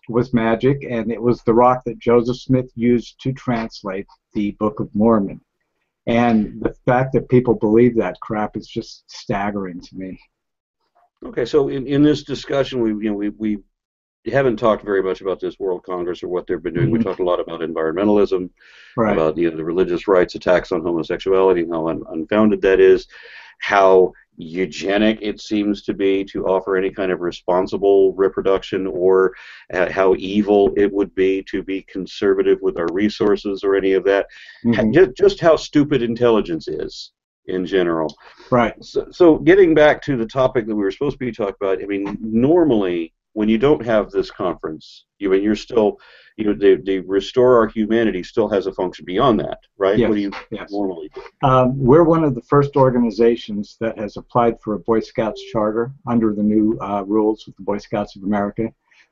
was magic, and it was the rock that Joseph Smith used to translate the Book of Mormon. And the fact that people believe that crap is just staggering to me. Okay, so in, in this discussion, we you know we we haven't talked very much about this World Congress or what they've been doing. Mm-hmm. We talked a lot about environmentalism, right. about you know, the religious rights attacks on homosexuality and how un unfounded that is, how eugenic it seems to be to offer any kind of responsible reproduction, or uh, how evil it would be to be conservative with our resources or any of that. Mm-hmm. just, just how stupid intelligence is in general. Right. So, so getting back to the topic that we were supposed to be talking about, I mean, normally when you don't have this conference, you mean you're still, you know, the, the Restore Our Humanity still has a function beyond that, right? Yes, what do you yes. normally do? Um, we're one of the first organizations that has applied for a Boy Scouts charter under the new uh, rules with the Boy Scouts of America.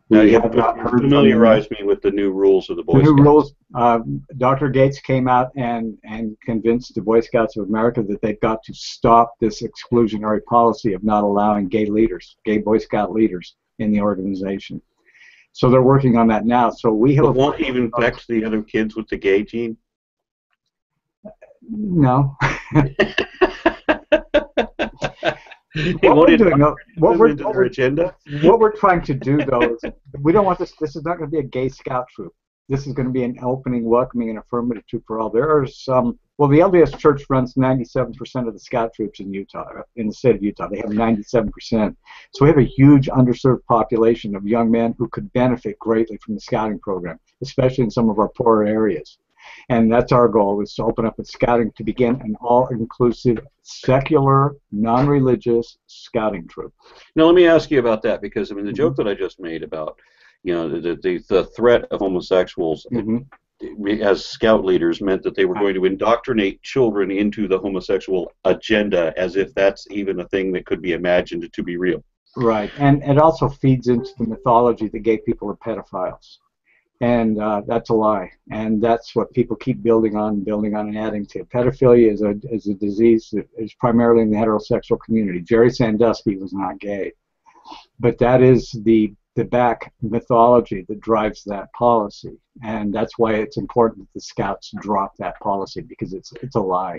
We now, you have not heard familiarize me with the new rules of the Boy the Scouts. New rules. Um, Doctor Gates came out and, and convinced the Boy Scouts of America that they've got to stop this exclusionary policy of not allowing gay leaders, gay Boy Scout leaders in the organization. So they're working on that now. So we have. But won't even vex the other kids with the gay gene? No. What we're doing, what we're what we're trying to do though, is we don't want this. This is not going to be a gay scout troop. This is going to be an opening, welcoming, and affirmative troop for all. There are some. Well, the L D S Church runs ninety-seven percent of the scout troops in Utah, in the state of Utah. They have ninety-seven percent. So we have a huge underserved population of young men who could benefit greatly from the scouting program, especially in some of our poorer areas. And that's our goal, is to open up a scouting, to begin an all-inclusive, secular, non-religious scouting troop. Now, let me ask you about that, because, I mean, the mm-hmm. joke that I just made about, you know, the, the, the threat of homosexuals mm-hmm. as scout leaders meant that they were going to indoctrinate children into the homosexual agenda, as if that's even a thing that could be imagined to be real. Right, and it also feeds into the mythology that gay people are pedophiles, and uh, that's a lie, and that's what people keep building on, building on, and adding to. Pedophilia is a is a disease that is primarily in the heterosexual community. Jerry Sandusky was not gay, but that is the the back mythology that drives that policy, and that's why it's important that the Scouts drop that policy, because it's it's a lie.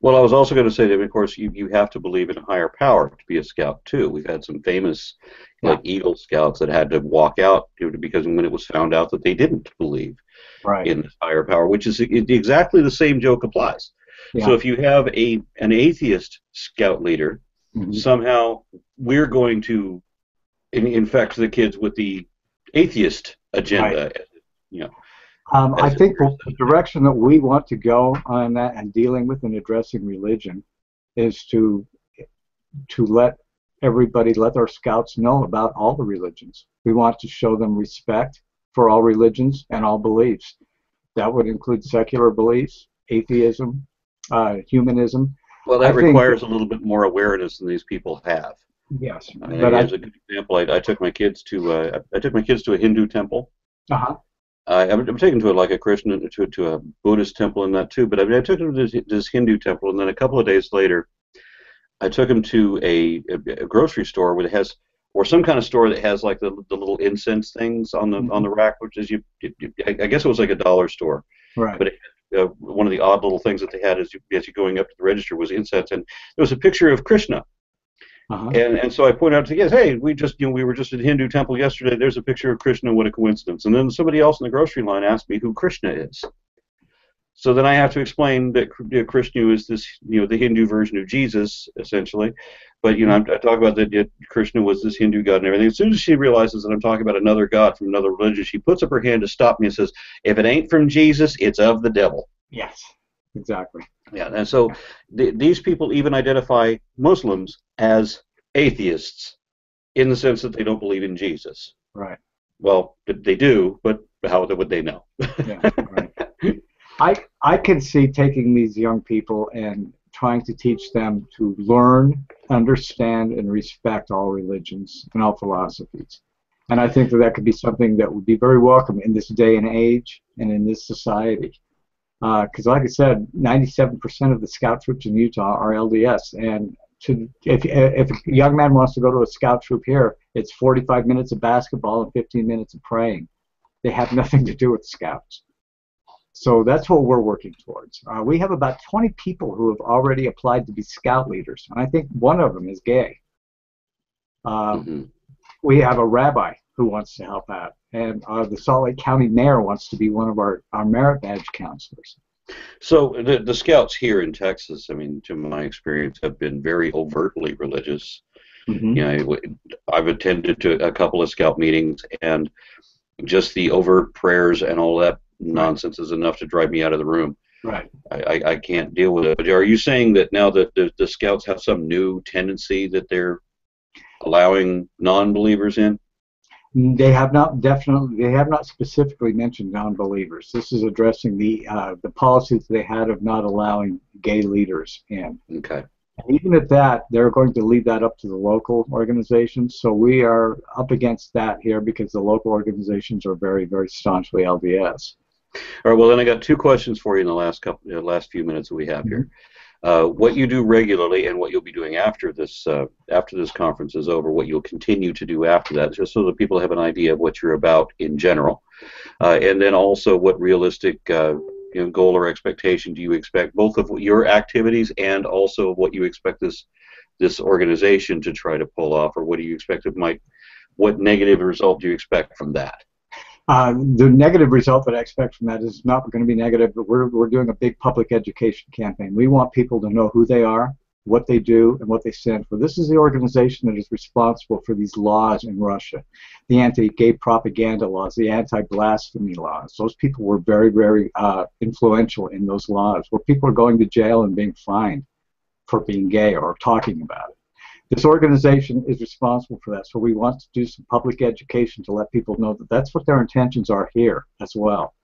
Well, I was also going to say that, of course, you, you have to believe in a higher power to be a Scout, too. We've had some famous yeah. like Eagle Scouts that had to walk out because when it was found out that they didn't believe right. in this higher power, which is it, exactly the same joke applies. Yeah. So if you have a an atheist Scout leader, mm-hmm. somehow we're going to In, in fact, the kids with the atheist agenda, right. you know. Um, I think the direction that we want to go on that and dealing with and addressing religion is to to let everybody, let our scouts know about all the religions. We want to show them respect for all religions and all beliefs. That would include secular beliefs, atheism, uh, humanism. Well, that I requires think, a little bit more awareness than these people have. Yes, I mean, but as I, a good example, I, I took my kids to uh, I took my kids to a Hindu temple. Uh-huh. I, I'm, I'm taken to a, like a Christian to to a Buddhist temple and that too. But I mean, I took them to this, this Hindu temple, and then a couple of days later, I took him to a, a grocery store that has, or some kind of store that has like the, the little incense things on the mm-hmm. on the rack, which is you, you, I guess it was like a dollar store. Right. But it, uh, one of the odd little things that they had as you as you going up to the register was incense, and there was a picture of Krishna. Uh-huh. And and so I pointed out to yes, hey, we just you know we were just at a Hindu temple yesterday. There's a picture of Krishna. What a coincidence! And then somebody else in the grocery line asked me who Krishna is. So then I have to explain that you know, Krishna is this you know the Hindu version of Jesus essentially, but you know I, I talk about that you know, Krishna was this Hindu god and everything. As soon as she realizes that I'm talking about another god from another religion, she puts up her hand to stop me and says, "If it ain't from Jesus, it's of the devil." Yes. Exactly. Yeah, and so th these people even identify Muslims as atheists in the sense that they don't believe in Jesus. Right. Well, they do, but how would they know? Yeah, right. I I can see taking these young people and trying to teach them to learn, understand, and respect all religions and all philosophies. And I think that that could be something that would be very welcome in this day and age and in this society. Because, uh, like I said, ninety-seven percent of the scout troops in Utah are L D S, and to, if, if a young man wants to go to a scout troop here, it's forty-five minutes of basketball and fifteen minutes of praying. They have nothing to do with scouts. So that's what we're working towards. Uh, we have about twenty people who have already applied to be scout leaders, and I think one of them is gay. Um, mm-hmm. We have a rabbi who wants to help out. And uh, the Salt Lake County mayor wants to be one of our, our merit badge counselors. So the, the scouts here in Texas, I mean, to my experience, have been very overtly religious. Mm-hmm. You know, I've attended to a couple of scout meetings, and just the overt prayers and all that nonsense is enough to drive me out of the room. Right. I, I, I can't deal with it. But are you saying that now that the, the scouts have some new tendency that they're allowing non-believers in? They have not definitely. They have not specifically mentioned non-believers. This is addressing the uh, the policies they had of not allowing gay leaders in. Okay. And even at that, they're going to leave that up to the local organizations. So we are up against that here because the local organizations are very, very staunchly L D S. All right. Well, then I got two questions for you in the last couple, uh, last few minutes that we have here. Uh, what you do regularly and what you'll be doing after this uh, after this conference is over, what you'll continue to do after that, just so that people have an idea of what you're about in general. Uh, and then also what realistic uh, you know, goal or expectation do you expect, both of your activities and also what you expect this this organization to try to pull off, or what do you expect it might, what negative result do you expect from that? Uh, the negative result that I expect from that is not going to be negative, but we're, we're doing a big public education campaign. We want people to know who they are, what they do, and what they stand for. This is the organization that is responsible for these laws in Russia, the anti-gay propaganda laws, the anti-blasphemy laws. Those people were very, very uh, influential in those laws, where people are going to jail and being fined for being gay or talking about it. This organization is responsible for that, so we want to do some public education to let people know that that's what their intentions are here as well.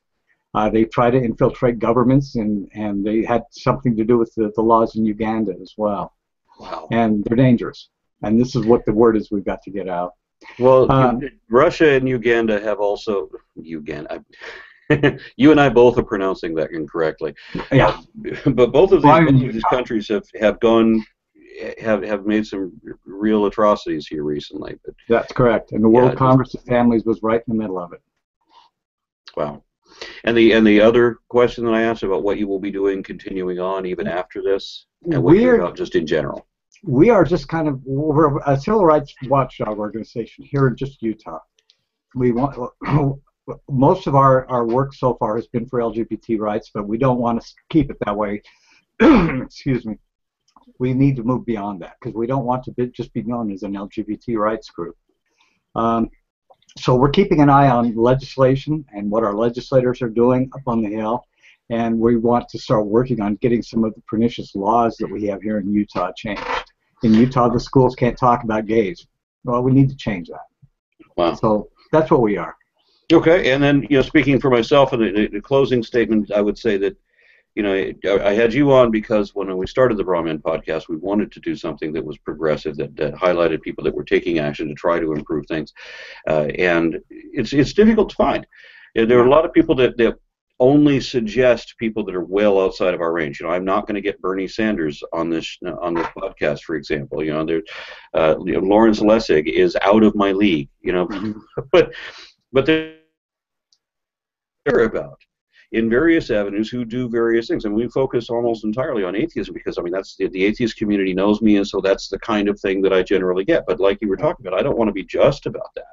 Uh, they try to infiltrate governments, and, and they had something to do with the, the laws in Uganda as well. Wow. And they're dangerous, and this is what the word is we've got to get out. Well, um, Russia and Uganda have also... Uganda. You and I both are pronouncing that incorrectly. Yeah. But both of these, well, both of these countries have, have gone... Have, have made some real atrocities here recently. But that's correct. And the World yeah, Congress of Families was right in the middle of it. Wow. And the and the other question that I asked about what you will be doing continuing on even after this, and what you're about just in general. We are just kind of we're a civil rights watchdog organization here in just Utah. We want most of our our work so far has been for L G B T rights, but we don't want to keep it that way. Excuse me. We need to move beyond that because we don't want to be, just be known as an L G B T rights group. Um, so we're keeping an eye on legislation and what our legislators are doing up on the Hill, and we want to start working on getting some of the pernicious laws that we have here in Utah changed. In Utah, the schools can't talk about gays. Well, we need to change that. Wow. So that's what we are. Okay, and then you know, speaking for myself, in the, the closing statement, I would say that you know, I had you on because when we started the Ra-Men Podcast, we wanted to do something that was progressive, that, that highlighted people that were taking action to try to improve things. Uh, and it's it's difficult to find. There are a lot of people that, that only suggest people that are well outside of our range. You know, I'm not going to get Bernie Sanders on this on this podcast, for example. You know, there, uh, you know, Lawrence Lessig is out of my league. You know, but but they're about in various avenues who do various things, and we focus almost entirely on atheism because I mean that's the, the atheist community knows me, and so that's the kind of thing that I generally get. But like you were talking about, I don't want to be just about that.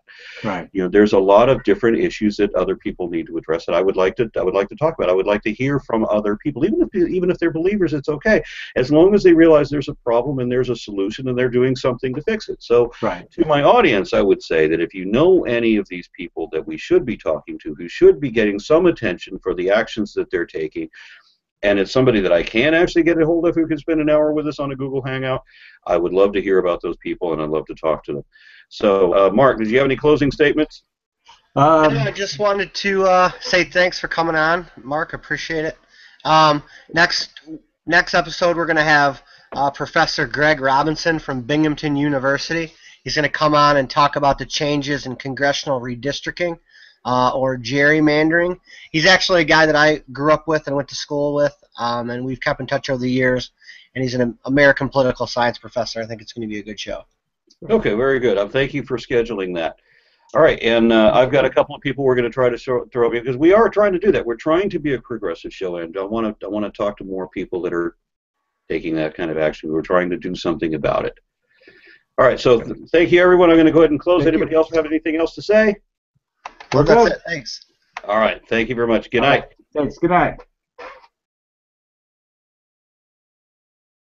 Right. You know, there's a lot of different issues that other people need to address that I would like to I would like to talk about. I would like to hear from other people, even if even if they're believers, it's okay as long as they realize there's a problem and there's a solution and they're doing something to fix it. So right. To my audience, I would say that if you know any of these people that we should be talking to, who should be getting some attention for the actions that they're taking, and it's somebody that I can actually get a hold of who can spend an hour with us on a Google Hangout, I would love to hear about those people, and I'd love to talk to them. So, uh, Mark, did you have any closing statements? Um, I just wanted to uh, say thanks for coming on, Mark. Appreciate it. Um, next, next episode, we're going to have uh, Professor Greg Robinson from Binghamton University. He's going to come on and talk about the changes in congressional redistricting. Uh, or gerrymandering. He's actually a guy that I grew up with and went to school with, um, and we've kept in touch over the years, and he's an American political science professor. I think it's going to be a good show. Okay, very good. Um, thank you for scheduling that. All right, and uh, I've got a couple of people we're going to try to show, throw because we are trying to do that. We're trying to be a progressive show, and I want to I want to talk to more people that are taking that kind of action. We're trying to do something about it. All right, so th thank you, everyone. I'm going to go ahead and close. Thank Anybody you. else have anything else to say? We're well, that's it. Thanks. All right. Thank you very much. Good night. Right. Thanks. Good night.